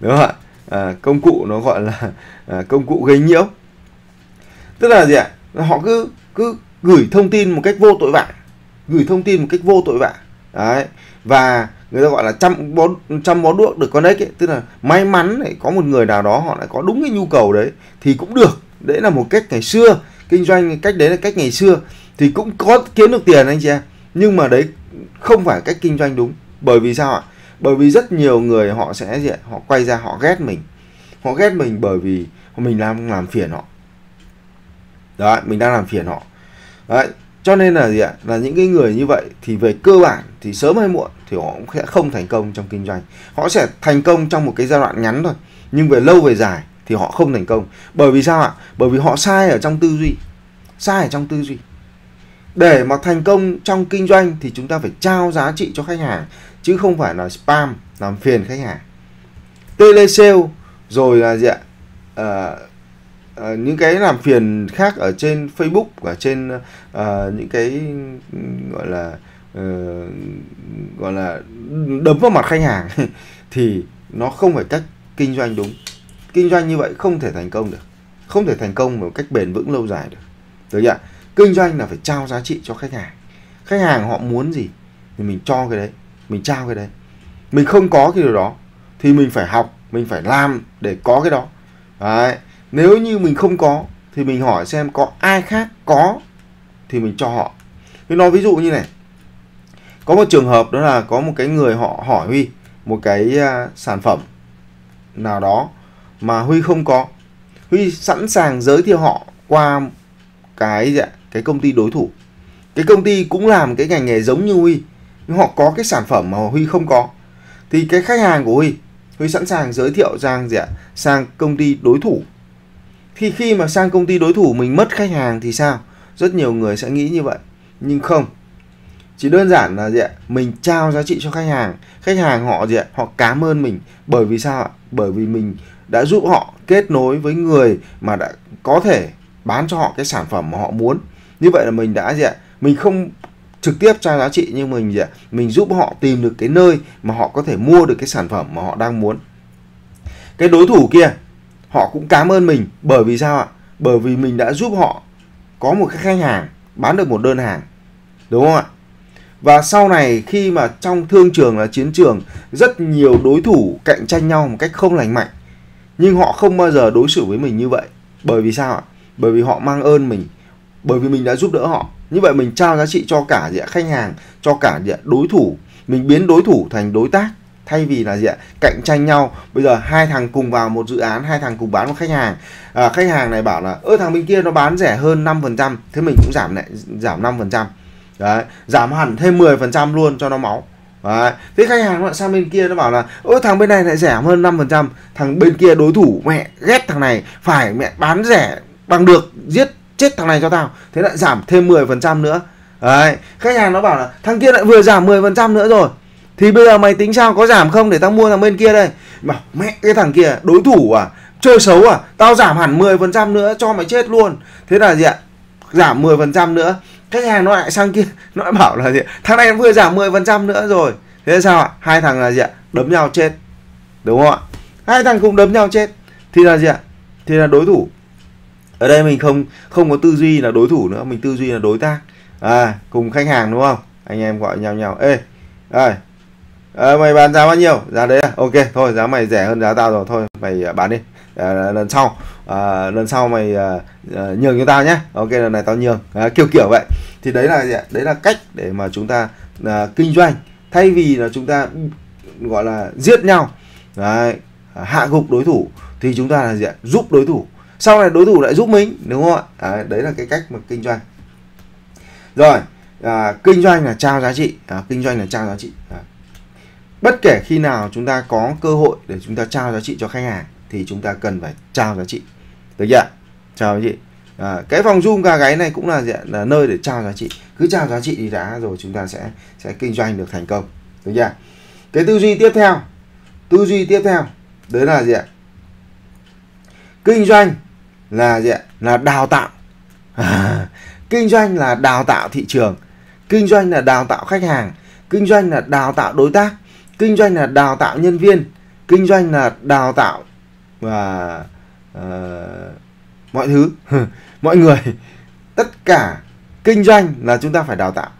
đúng không ạ? Công cụ nó gọi là công cụ gây nhiễu. Tức là gì ạ? Họ cứ gửi thông tin một cách vô tội vạ, gửi thông tin một cách vô tội vạ. Đấy. Và người ta gọi là chăm bó đuốc được con ếch ấy. Tức là may mắn ấy, có một người nào đó họ lại có đúng cái nhu cầu đấy thì cũng được. Đấy là một cách ngày xưa kinh doanh, cách đấy là cách ngày xưa thì cũng có kiếm được tiền anh chị em. Nhưng mà đấy không phải cách kinh doanh đúng. Bởi vì sao ạ? Bởi vì rất nhiều người họ sẽ gì ạ? Họ quay ra họ ghét mình. Họ ghét mình bởi vì mình làm phiền họ. Đấy, mình đang làm phiền họ. Đấy, cho nên là gì ạ? Là những cái người như vậy thì về cơ bản thì sớm hay muộn thì họ cũng sẽ không thành công trong kinh doanh. Họ sẽ thành công trong một cái giai đoạn ngắn thôi, nhưng về lâu về dài thì họ không thành công. Bởi vì sao ạ? Bởi vì họ sai ở trong tư duy. Sai ở trong tư duy. Để mà thành công trong kinh doanh thì chúng ta phải trao giá trị cho khách hàng, chứ không phải là spam, làm phiền khách hàng. Telesale rồi là gì ạ? Những cái làm phiền khác ở trên Facebook, ở trên những cái gọi là đấm vào mặt khách hàng thì nó không phải cách kinh doanh đúng. Kinh doanh như vậy không thể thành công được, không thể thành công một cách bền vững lâu dài được. Được chưa? Kinh doanh là phải trao giá trị cho khách hàng. Khách hàng họ muốn gì thì mình cho cái đấy, mình trao cái đấy. Mình không có cái điều đó thì mình phải học, mình phải làm để có cái đó. Đấy. Nếu như mình không có thì mình hỏi xem có ai khác có thì mình cho họ. Tôi nói ví dụ như này. Có một trường hợp đó là có một cái người họ hỏi Huy một cái sản phẩm nào đó mà Huy không có. Huy sẵn sàng giới thiệu họ qua cái công ty đối thủ. Cái công ty cũng làm cái ngành nghề giống như Huy, nhưng họ có cái sản phẩm mà Huy không có. Thì cái khách hàng của Huy sẵn sàng giới thiệu sang sang công ty đối thủ. Thì khi mà sang công ty đối thủ mình mất khách hàng thì sao? Rất nhiều người sẽ nghĩ như vậy, nhưng không. Chỉ đơn giản là mình trao giá trị cho khách hàng. Khách hàng họ họ cảm ơn mình, bởi vì sao ạ? Bởi vì mình đã giúp họ kết nối với người mà đã có thể bán cho họ cái sản phẩm mà họ muốn. Như vậy là mình đã mình không trực tiếp trao giá trị, nhưng mình mình giúp họ tìm được cái nơi mà họ có thể mua được cái sản phẩm mà họ đang muốn. Cái đối thủ kia họ cũng cảm ơn mình, bởi vì sao ạ? Bởi vì mình đã giúp họ có một cái khách hàng, bán được một đơn hàng. Đúng không ạ? Và sau này khi mà trong thương trường là chiến trường, rất nhiều đối thủ cạnh tranh nhau một cách không lành mạnh, nhưng họ không bao giờ đối xử với mình như vậy. Bởi vì sao ạ? Bởi vì họ mang ơn mình, bởi vì mình đã giúp đỡ họ. Như vậy mình trao giá trị cho cả khách hàng, cho cả đối thủ. Mình biến đối thủ thành đối tác, thay vì là cạnh tranh nhau. Bây giờ hai thằng cùng vào một dự án, hai thằng cùng bán một khách hàng. Khách hàng này bảo là thằng bên kia nó bán rẻ hơn 5%, thế mình cũng giảm 5%. Đấy, giảm hẳn thêm 10% luôn cho nó máu. Đấy. Thế khách hàng lại sang bên kia nó bảo là thằng bên này lại rẻ hơn 5%, thằng bên kia đối thủ mẹ ghét thằng này, phải mẹ bán rẻ bằng được, giết chết thằng này cho tao. Thế lại giảm thêm 10% nữa. Đấy. Khách hàng nó bảo là thằng kia lại vừa giảm 10% nữa rồi, thì bây giờ mày tính sao, có giảm không để tao mua thằng bên kia đây. Bảo mẹ cái thằng kia đối thủ à, chơi xấu à, tao giảm hẳn 10% nữa cho mày chết luôn. Thế là giảm 10% nữa. Khách hàng nó lại sang kia, nó lại bảo là thằng này vừa giảm 10% nữa rồi. Thế là sao ạ? Hai thằng là đấm nhau chết. Đúng không ạ? Hai thằng cũng đấm nhau chết. Thì là thì là đối thủ. Ở đây mình không có tư duy là đối thủ nữa, mình tư duy là đối tác. Cùng khách hàng đúng không? Anh em gọi nhau. Mày bán giá bao nhiêu? Giá đấy à? Ok, thôi giá mày rẻ hơn giá tao rồi, thôi mày bán đi. Lần sau mày nhường cho tao nhé. Ok, lần này tao nhường. Kiểu vậy. Thì đấy là cách để mà chúng ta kinh doanh, thay vì là chúng ta gọi là giết nhau, đấy, hạ gục đối thủ, thì chúng ta là giúp đối thủ. Sau này đối thủ lại giúp mình, đúng không ạ? Đấy là cái cách mà kinh doanh. Rồi, kinh doanh là trao giá trị. Kinh doanh là trao giá trị. Bất kể khi nào chúng ta có cơ hội để chúng ta trao giá trị cho khách hàng thì chúng ta cần phải trao giá trị. Được chưa? Trao giá trị. Cái phòng Zoom Gà Gáy này cũng là nơi để trao giá trị. Cứ trao giá trị thì đã rồi chúng ta sẽ kinh doanh được thành công. Được chưa? Cái tư duy tiếp theo. Tư duy tiếp theo đấy là Kinh doanh là là đào tạo. Kinh doanh là đào tạo thị trường. Kinh doanh là đào tạo khách hàng. Kinh doanh là đào tạo đối tác. Kinh doanh là đào tạo nhân viên. Kinh doanh là đào tạo và mọi thứ, mọi người, tất cả. Kinh doanh là chúng ta phải đào tạo.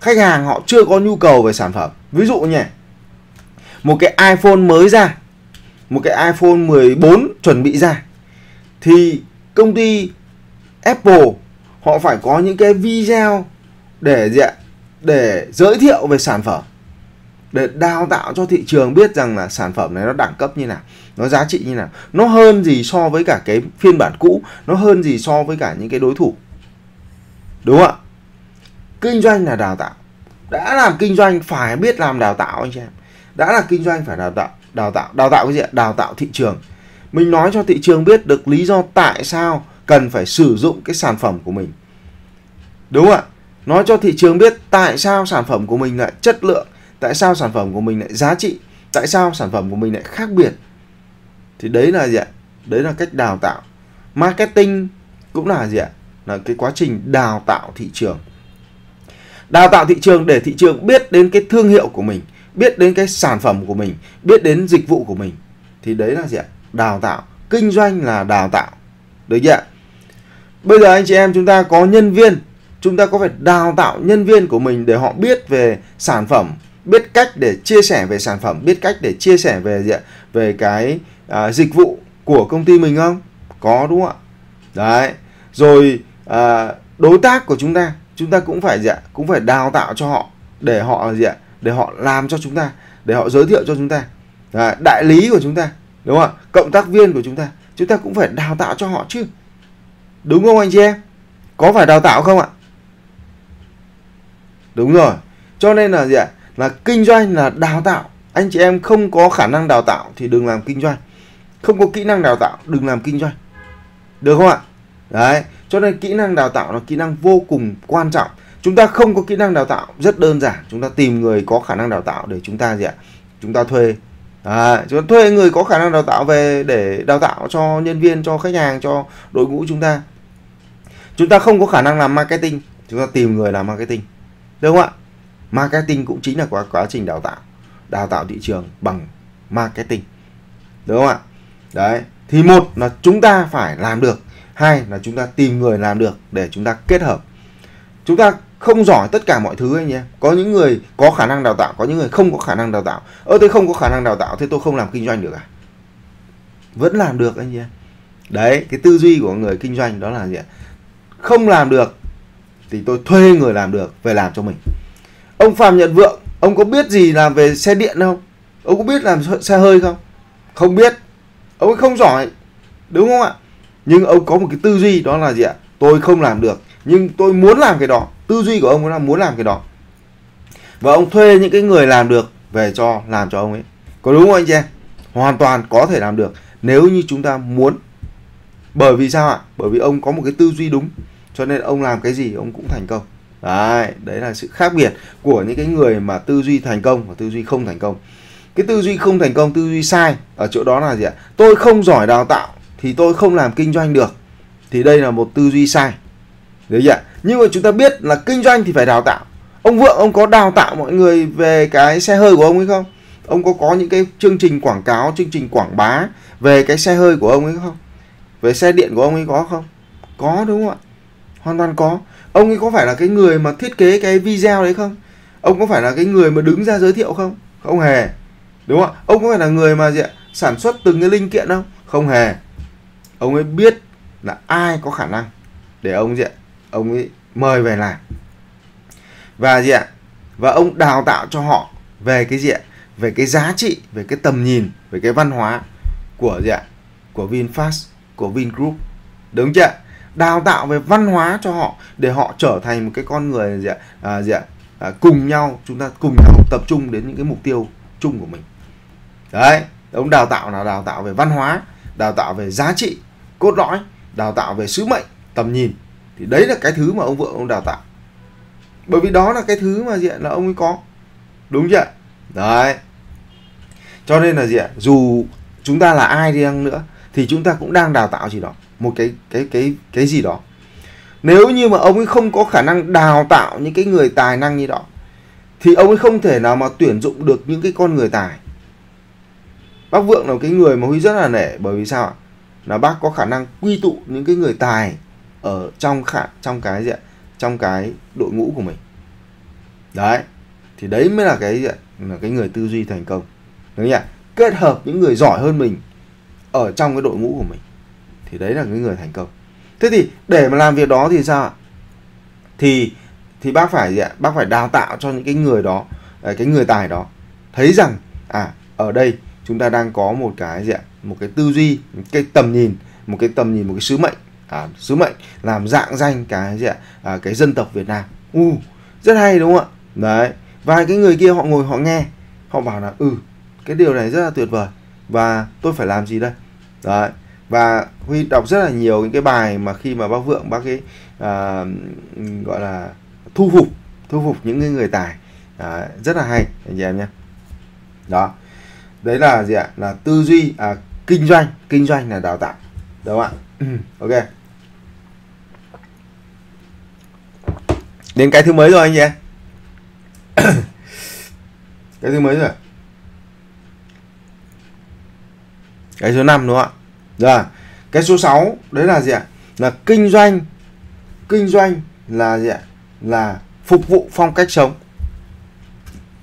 Khách hàng họ chưa có nhu cầu về sản phẩm. Ví dụ nhỉ, một cái iPhone mới ra, một cái iPhone 14 chuẩn bị ra, thì công ty Apple họ phải có những cái video để giới thiệu về sản phẩm, để đào tạo cho thị trường biết rằng là sản phẩm này nó đẳng cấp như nào, nó giá trị như nào, nó hơn gì so với cả cái phiên bản cũ, nó hơn gì so với cả những cái đối thủ. Đúng không ạ? Kinh doanh là đào tạo. Đã làm kinh doanh phải biết làm đào tạo anh chị em. Đã là kinh doanh phải đào tạo cái gì ạ? Đào tạo thị trường. Mình nói cho thị trường biết được lý do tại sao cần phải sử dụng cái sản phẩm của mình. Đúng ạ. Nói cho thị trường biết tại sao sản phẩm của mình lại chất lượng, tại sao sản phẩm của mình lại giá trị, tại sao sản phẩm của mình lại khác biệt. Thì đấy là gì ạ? Đấy là cách đào tạo. Marketing cũng là gì ạ? Là cái quá trình đào tạo thị trường. Đào tạo thị trường để thị trường biết đến cái thương hiệu của mình, biết đến cái sản phẩm của mình, biết đến dịch vụ của mình. Thì đấy là gì ạ? Đào tạo. Kinh doanh là đào tạo. Được chưa ạ? Bây giờ anh chị em chúng ta có nhân viên, chúng ta có phải đào tạo nhân viên của mình để họ biết về sản phẩm, biết cách để chia sẻ về sản phẩm, biết cách để chia sẻ về gì ạ? Về cái dịch vụ của công ty mình không? Có đúng không ạ? Đấy. Rồi đối tác của chúng ta cũng phải gì ạ? Cũng phải đào tạo cho họ để họ gì ạ? Để họ làm cho chúng ta, để họ giới thiệu cho chúng ta. Đấy. Đại lý của chúng ta, đúng không ạ? Cộng tác viên của chúng ta cũng phải đào tạo cho họ chứ. Đúng không anh chị em? Có phải đào tạo không ạ? Đúng rồi. Cho nên là gì ạ? Là kinh doanh là đào tạo. Anh chị em không có khả năng đào tạo thì đừng làm kinh doanh. Không có kỹ năng đào tạo, đừng làm kinh doanh. Được không ạ? Đấy. Cho nên kỹ năng đào tạo là kỹ năng vô cùng quan trọng. Chúng ta không có kỹ năng đào tạo, rất đơn giản. Chúng ta tìm người có khả năng đào tạo để chúng ta gì ạ? Chúng ta thuê. À, chúng ta thuê người có khả năng đào tạo về để đào tạo cho nhân viên, cho khách hàng, cho đội ngũ chúng ta. Chúng ta không có khả năng làm marketing, chúng ta tìm người làm marketing. Đúng không ạ? Marketing cũng chính là quá trình đào tạo thị trường bằng marketing. Đúng không ạ? Đấy. Thì một là chúng ta phải làm được, hai là chúng ta tìm người làm được để chúng ta kết hợp. Chúng ta không giỏi tất cả mọi thứ anh nhé. Có những người có khả năng đào tạo, có những người không có khả năng đào tạo. Tôi không có khả năng đào tạo thế tôi không làm kinh doanh được à? Vẫn làm được anh nhé. Đấy, cái tư duy của người kinh doanh đó là gì ạ? Không làm được thì tôi thuê người làm được về làm cho mình. Ông Phạm Nhật Vượng, ông có biết gì làm về xe điện không? Ông có biết làm xe hơi không? Không biết. Ông ấy không giỏi. Đúng không ạ? Nhưng ông có một cái tư duy đó là gì ạ? Tôi không làm được, nhưng tôi muốn làm cái đó. Tư duy của ông là muốn làm cái đó. Và ông thuê những cái người làm được về cho làm cho ông ấy. Có đúng không anh chị em? Hoàn toàn có thể làm được nếu như chúng ta muốn. Bởi vì sao ạ? Bởi vì ông có một cái tư duy đúng. Cho nên ông làm cái gì ông cũng thành công. Đấy, đấy là sự khác biệt của những cái người mà tư duy thành công và tư duy không thành công. Cái tư duy không thành công, tư duy sai ở chỗ đó là gì ạ? Tôi không giỏi đào tạo thì tôi không làm kinh doanh được. Thì đây là một tư duy sai. Đấy ạ. Nhưng mà chúng ta biết là kinh doanh thì phải đào tạo. Ông Vượng ông có đào tạo mọi người về cái xe hơi của ông ấy không? Ông có những cái chương trình quảng cáo, chương trình quảng bá về cái xe hơi của ông ấy không? Về xe điện của ông ấy có không? Có đúng không ạ? Hoàn toàn có. Ông ấy có phải là cái người mà thiết kế cái video đấy không? Ông có phải là cái người mà đứng ra giới thiệu không? Không hề. Đúng không ạ? Ông có phải là người mà gì ạ? Sản xuất từng cái linh kiện không? Không hề. Ông ấy biết là ai có khả năng để ông gì ạ? Ông ấy mời về làm. Và gì ạ? Và ông đào tạo cho họ về cái gì ạ? Về cái giá trị, về cái tầm nhìn, về cái văn hóa của gì ạ? Của VinFast, của Vingroup. Đúng chưa? Đào tạo về văn hóa cho họ để họ trở thành một cái con người gì ạ? Cùng nhau, chúng ta cùng nhau tập trung đến những cái mục tiêu chung của mình. Đấy, ông đào tạo là đào tạo về văn hóa, đào tạo về giá trị cốt lõi, đào tạo về sứ mệnh, tầm nhìn. Thì đấy là cái thứ mà ông Vượng ông đào tạo. Bởi vì đó là cái thứ mà gì ạ? Là ông ấy có. Đúng chưa? Đấy. Cho nên là gì ạ? Dù chúng ta là ai đi chăng nữa thì chúng ta cũng đang đào tạo gì đó, một cái gì đó. Nếu như mà ông ấy không có khả năng đào tạo những cái người tài năng như đó thì ông ấy không thể nào mà tuyển dụng được những cái con người tài. Bác Vượng là cái người mà Huy rất là nể. Bởi vì sao ạ? Là bác có khả năng quy tụ những cái người tài ở trong cái gì ạ? Trong cái đội ngũ của mình. Đấy. Thì đấy mới là cái gì ạ? Là cái người tư duy thành công. Đúng không ạ? Kết hợp những người giỏi hơn mình ở trong cái đội ngũ của mình. Thì đấy là cái người thành công. Thế thì để mà làm việc đó thì sao ạ? Thì bác phải gì ạ? Bác phải đào tạo cho những cái người đó, cái người tài đó thấy rằng ở đây chúng ta đang có một cái gì ạ? Một cái tư duy, một cái tầm nhìn, một cái sứ mệnh. Sứ mệnh làm rạng danh cái gì ạ? Cái dân tộc Việt Nam. Rất hay đúng không ạ? Đấy. Và cái người kia họ ngồi họ nghe, họ bảo là cái điều này rất là tuyệt vời và tôi phải làm gì đây? Đấy. Và Huy đọc rất là nhiều những cái bài mà khi mà bác Vượng bác ấy gọi là thu phục những người tài, rất là hay anh chị em nhé. Đó, đấy là gì ạ? Là tư duy kinh doanh là đào tạo, đúng không ạ? Ok, đến cái thứ mới rồi anh chị em. Cái thứ mới rồi, cái số 5 đúng không ạ? Rồi cái số 6 đấy là gì ạ? Là kinh doanh là gì ạ? Là phục vụ phong cách sống.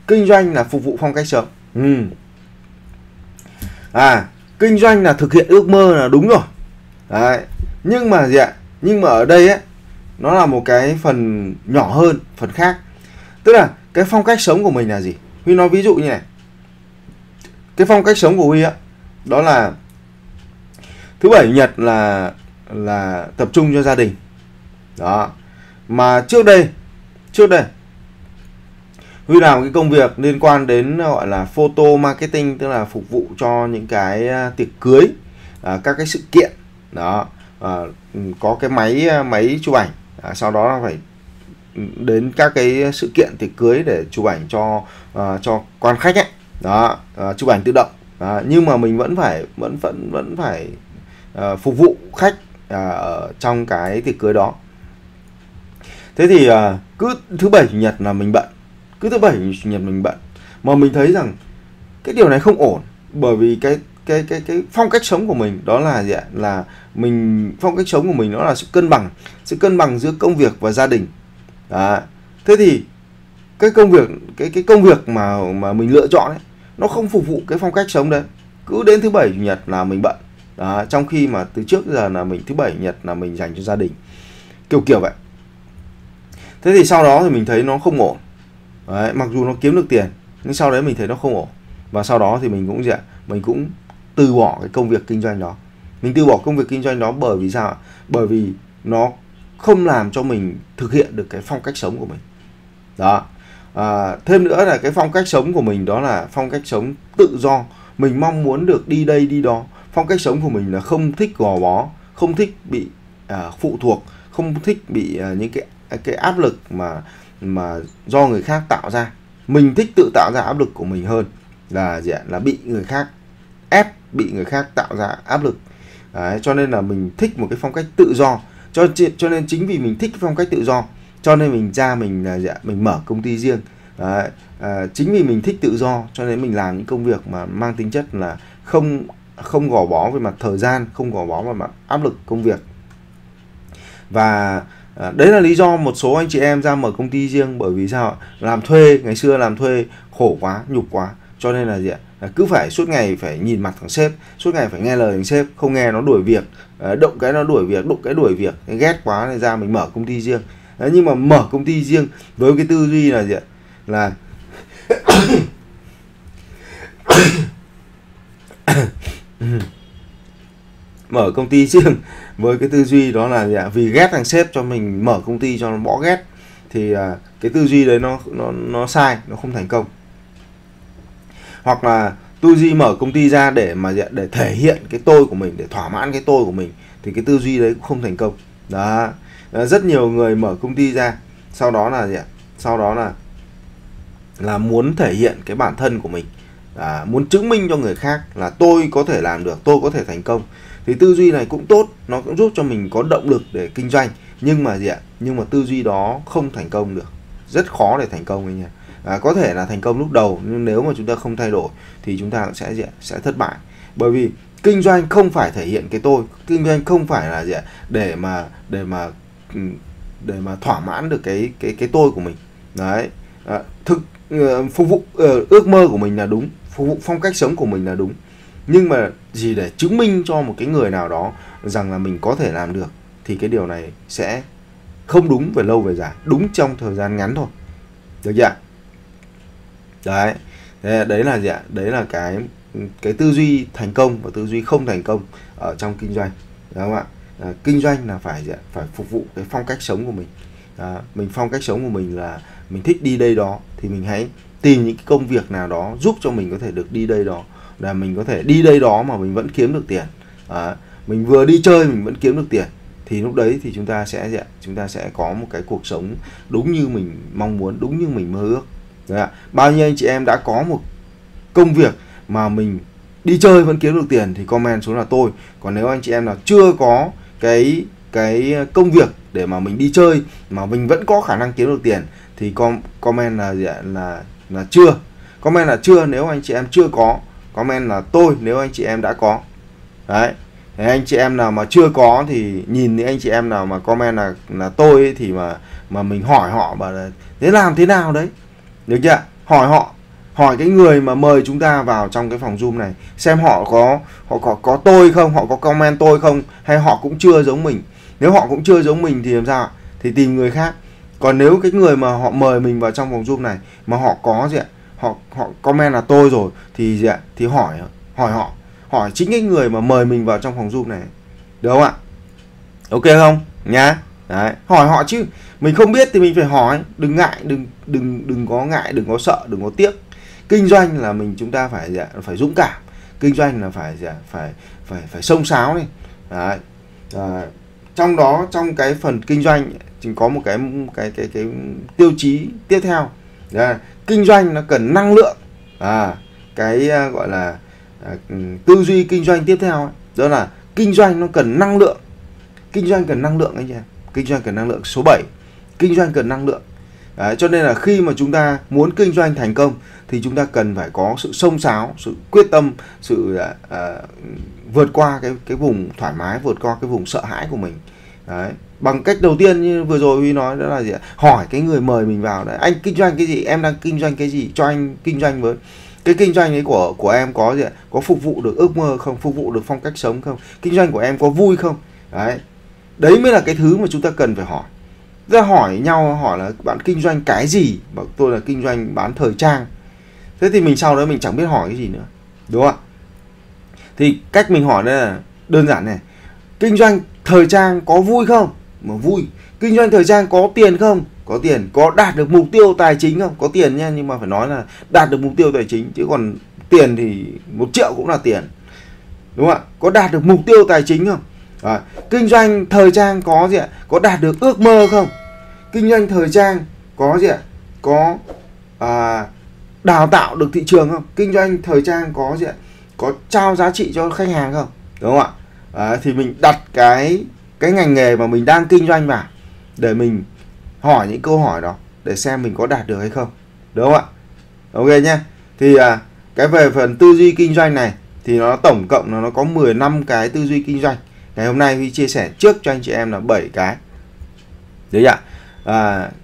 Kinh doanh là phục vụ phong cách sống. Kinh doanh là thực hiện ước mơ là đúng rồi. Đấy. Nhưng mà gì ạ? Nhưng mà ở đây ấy, nó là một cái phần nhỏ hơn, phần khác. Tức là cái phong cách sống của mình là gì? Huy nói ví dụ như này. Cái phong cách sống của Huy á, đó là thứ bảy nhật là tập trung cho gia đình. Đó. Mà trước đây Huy làm cái công việc liên quan đến gọi là photo marketing, tức là phục vụ cho những cái tiệc cưới, các cái sự kiện. Đó, có cái máy chụp ảnh, sau đó là phải đến các cái sự kiện tiệc cưới để chụp ảnh cho quan khách ấy. Đó, chụp ảnh tự động. Nhưng mà mình vẫn phải phục vụ khách trong cái tiệc cưới đó. Thế thì cứ thứ bảy chủ nhật là mình bận. Cứ thứ bảy chủ nhật mình bận. Mà mình thấy rằng cái điều này không ổn, bởi vì cái phong cách sống của mình đó là gì ạ? Là mình, phong cách sống của mình nó là sự cân bằng giữa công việc và gia đình. Đó. Thế thì cái công việc mà mình lựa chọn ấy, nó không phục vụ cái phong cách sống đấy. Cứ đến thứ bảy chủ nhật là mình bận. Đó, trong khi mà từ trước giờ là mình thứ bảy chủ nhật là mình dành cho gia đình. Kiểu vậy. Thế thì sau đó thì mình thấy nó không ổn. Đấy, mặc dù nó kiếm được tiền nhưng sau đấy mình thấy nó không ổn, và sau đó thì mình cũng từ bỏ cái công việc kinh doanh đó. Mình từ bỏ công việc kinh doanh đó bởi vì sao ạ? Bởi vì nó không làm cho mình thực hiện được cái phong cách sống của mình. Đó. Thêm nữa là cái phong cách sống của mình đó là phong cách sống tự do. Mình mong muốn được đi đây đi đó. Phong cách sống của mình là không thích gò bó, không thích bị phụ thuộc, không thích bị những cái áp lực mà do người khác tạo ra. Mình thích tự tạo ra áp lực của mình hơn là gì ạ? Là bị người khác ép, bị người khác tạo ra áp lực. Đấy, cho nên là mình thích một cái phong cách tự do. Cho nên chính vì mình thích cái phong cách tự do, cho nên mình là gì ạ? Mình mở công ty riêng. Đấy, chính vì mình thích tự do cho nên mình làm những công việc mà mang tính chất là không gò bó về mặt thời gian, không gò bó về mặt áp lực công việc. Và đấy là lý do một số anh chị em ra mở công ty riêng, bởi vì sao? Làm thuê, ngày xưa làm thuê khổ quá, nhục quá, cho nên là gì ạ? Là cứ phải suốt ngày phải nhìn mặt thằng sếp, suốt ngày phải nghe lời thằng sếp, không nghe nó đuổi việc, động cái nó đuổi việc, đụng cái đuổi việc, ghét quá nên ra mình mở công ty riêng. Đấy, nhưng mà mở công ty riêng với cái tư duy là gì ạ? Là mở công ty riêng với cái tư duy đó là gì ạ? Vì ghét thằng sếp cho mình mở công ty cho nó bỏ ghét, thì cái tư duy đấy nó sai, nó không thành công. Hoặc là tư duy mở công ty ra để mà gì ạ? Để thể hiện cái tôi của mình, để thỏa mãn cái tôi của mình, thì cái tư duy đấy cũng không thành công. Đó, rất nhiều người mở công ty ra sau đó là gì ạ? Sau đó là muốn thể hiện cái bản thân của mình, muốn chứng minh cho người khác là tôi có thể làm được, tôi có thể thành công. Thì tư duy này cũng tốt, nó cũng giúp cho mình có động lực để kinh doanh, nhưng mà gì ạ? Nhưng mà tư duy đó không thành công được, rất khó để thành công anh nhỉ. Có thể là thành công lúc đầu, nhưng nếu mà chúng ta không thay đổi thì chúng ta cũng sẽ gì ạ? Sẽ thất bại. Bởi vì kinh doanh không phải thể hiện cái tôi, kinh doanh không phải là gì ạ? Để mà thỏa mãn được cái tôi của mình. Đấy, phục vụ ước mơ của mình là đúng, phục vụ phong cách sống của mình là đúng, nhưng mà gì để chứng minh cho một cái người nào đó rằng là mình có thể làm được, thì cái điều này sẽ không đúng về lâu về dài, đúng trong thời gian ngắn thôi, được chưa? Đấy, đấy là gì ạ? Đấy là cái tư duy thành công và tư duy không thành công ở trong kinh doanh, đúng không ạ? Kinh doanh là phải gì ạ? Phải phục vụ cái phong cách sống của mình. Mình phong cách sống của mình là mình thích đi đây đó, thì mình hãy tìm những cái công việc nào đó giúp cho mình có thể được đi đây đó, là mình có thể đi đây đó mà mình vẫn kiếm được tiền. mình vừa đi chơi mình vẫn kiếm được tiền, thì lúc đấy thì chúng ta sẽ có một cái cuộc sống đúng như mình mong muốn, đúng như mình mơ ước. Đấy ạ. Bao nhiêu anh chị em đã có một công việc mà mình đi chơi vẫn kiếm được tiền thì comment xuống là tôi. Còn nếu anh chị em nào chưa có cái công việc để mà mình đi chơi mà mình vẫn có khả năng kiếm được tiền thì comment là gì ạ? Là chưa. Comment là chưa nếu anh chị em chưa có, comment là tôi nếu anh chị em đã có. Đấy. Thế anh chị em nào mà chưa có thì nhìn những anh chị em nào mà comment là tôi ấy, thì mà mình hỏi họ bảo là thế làm thế nào đấy. Được chưa? Hỏi họ, hỏi cái người mà mời chúng ta vào trong cái phòng Zoom này xem họ có tôi không, họ có comment tôi không, hay họ cũng chưa giống mình. Nếu họ cũng chưa giống mình thì làm sao? Thì tìm người khác. Còn nếu cái người mà họ mời mình vào trong phòng Zoom này mà họ có gì ạ? Họ comment là tôi rồi thì gì ạ? Thì hỏi họ, hỏi chính cái người mà mời mình vào trong phòng Zoom này. Được không ạ? Ok không? Nhá. Đấy, hỏi họ chứ. Mình không biết thì mình phải hỏi, đừng ngại, đừng có ngại, đừng có sợ, đừng có tiếc. Kinh doanh là chúng ta phải dũng cảm. Kinh doanh là phải xông xáo này. Đấy. À, trong đó, trong cái phần kinh doanh thì có một cái tiêu chí tiếp theo. Đấy là kinh doanh nó cần năng lượng. Tư duy kinh doanh tiếp theo ấy, đó là kinh doanh nó cần năng lượng. Kinh doanh cần năng lượng anh em. Kinh doanh cần năng lượng số 7. Kinh doanh cần năng lượng. Đấy, cho nên là khi mà chúng ta muốn kinh doanh thành công thì chúng ta cần phải có sự xông xáo, sự quyết tâm, sự vượt qua cái vùng thoải mái, vượt qua cái vùng sợ hãi của mình. Đấy. Bằng cách đầu tiên như vừa rồi Huy nói đó là gì? Hỏi cái người mời mình vào đấy, anh kinh doanh cái gì, em đang kinh doanh cái gì, cho anh kinh doanh với. Cái kinh doanh ấy của em có gì ạ? Có phục vụ được ước mơ không? Phục vụ được phong cách sống không? Kinh doanh của em có vui không? Đấy. Đấy mới là cái thứ mà chúng ta cần phải hỏi. Ra hỏi nhau, hỏi là bạn kinh doanh cái gì? Bảo tôi là kinh doanh bán thời trang. Thế thì mình sau đó mình chẳng biết hỏi cái gì nữa. Đúng không ạ? Thì cách mình hỏi đây là đơn giản này. Kinh doanh thời trang có vui không? Mà vui. Kinh doanh thời trang có tiền không? Có tiền. Có đạt được mục tiêu tài chính không? Có tiền nha, nhưng mà phải nói là đạt được mục tiêu tài chính. Chứ còn tiền thì 1 triệu cũng là tiền. Đúng không ạ? Có đạt được mục tiêu tài chính không? À, kinh doanh thời trang có gì ạ? Có đạt được ước mơ không? Kinh doanh thời trang có gì ạ? Có đào tạo được thị trường không? Kinh doanh thời trang có gì ạ? Có trao giá trị cho khách hàng không? Đúng không ạ? À, thì mình đặt cái ngành nghề mà mình đang kinh doanh vào để mình hỏi những câu hỏi đó để xem mình có đạt được hay không. Đúng không ạ? Ok nhé. Thì cái về phần tư duy kinh doanh này thì nó tổng cộng nó có 15 cái tư duy kinh doanh. Ngày hôm nay Huy chia sẻ trước cho anh chị em là 7 cái. Đấy ạ.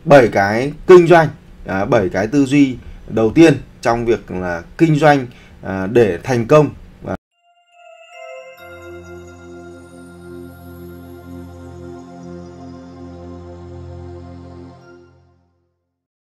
7 cái kinh doanh, 7 cái tư duy đầu tiên trong việc là kinh doanh để thành công.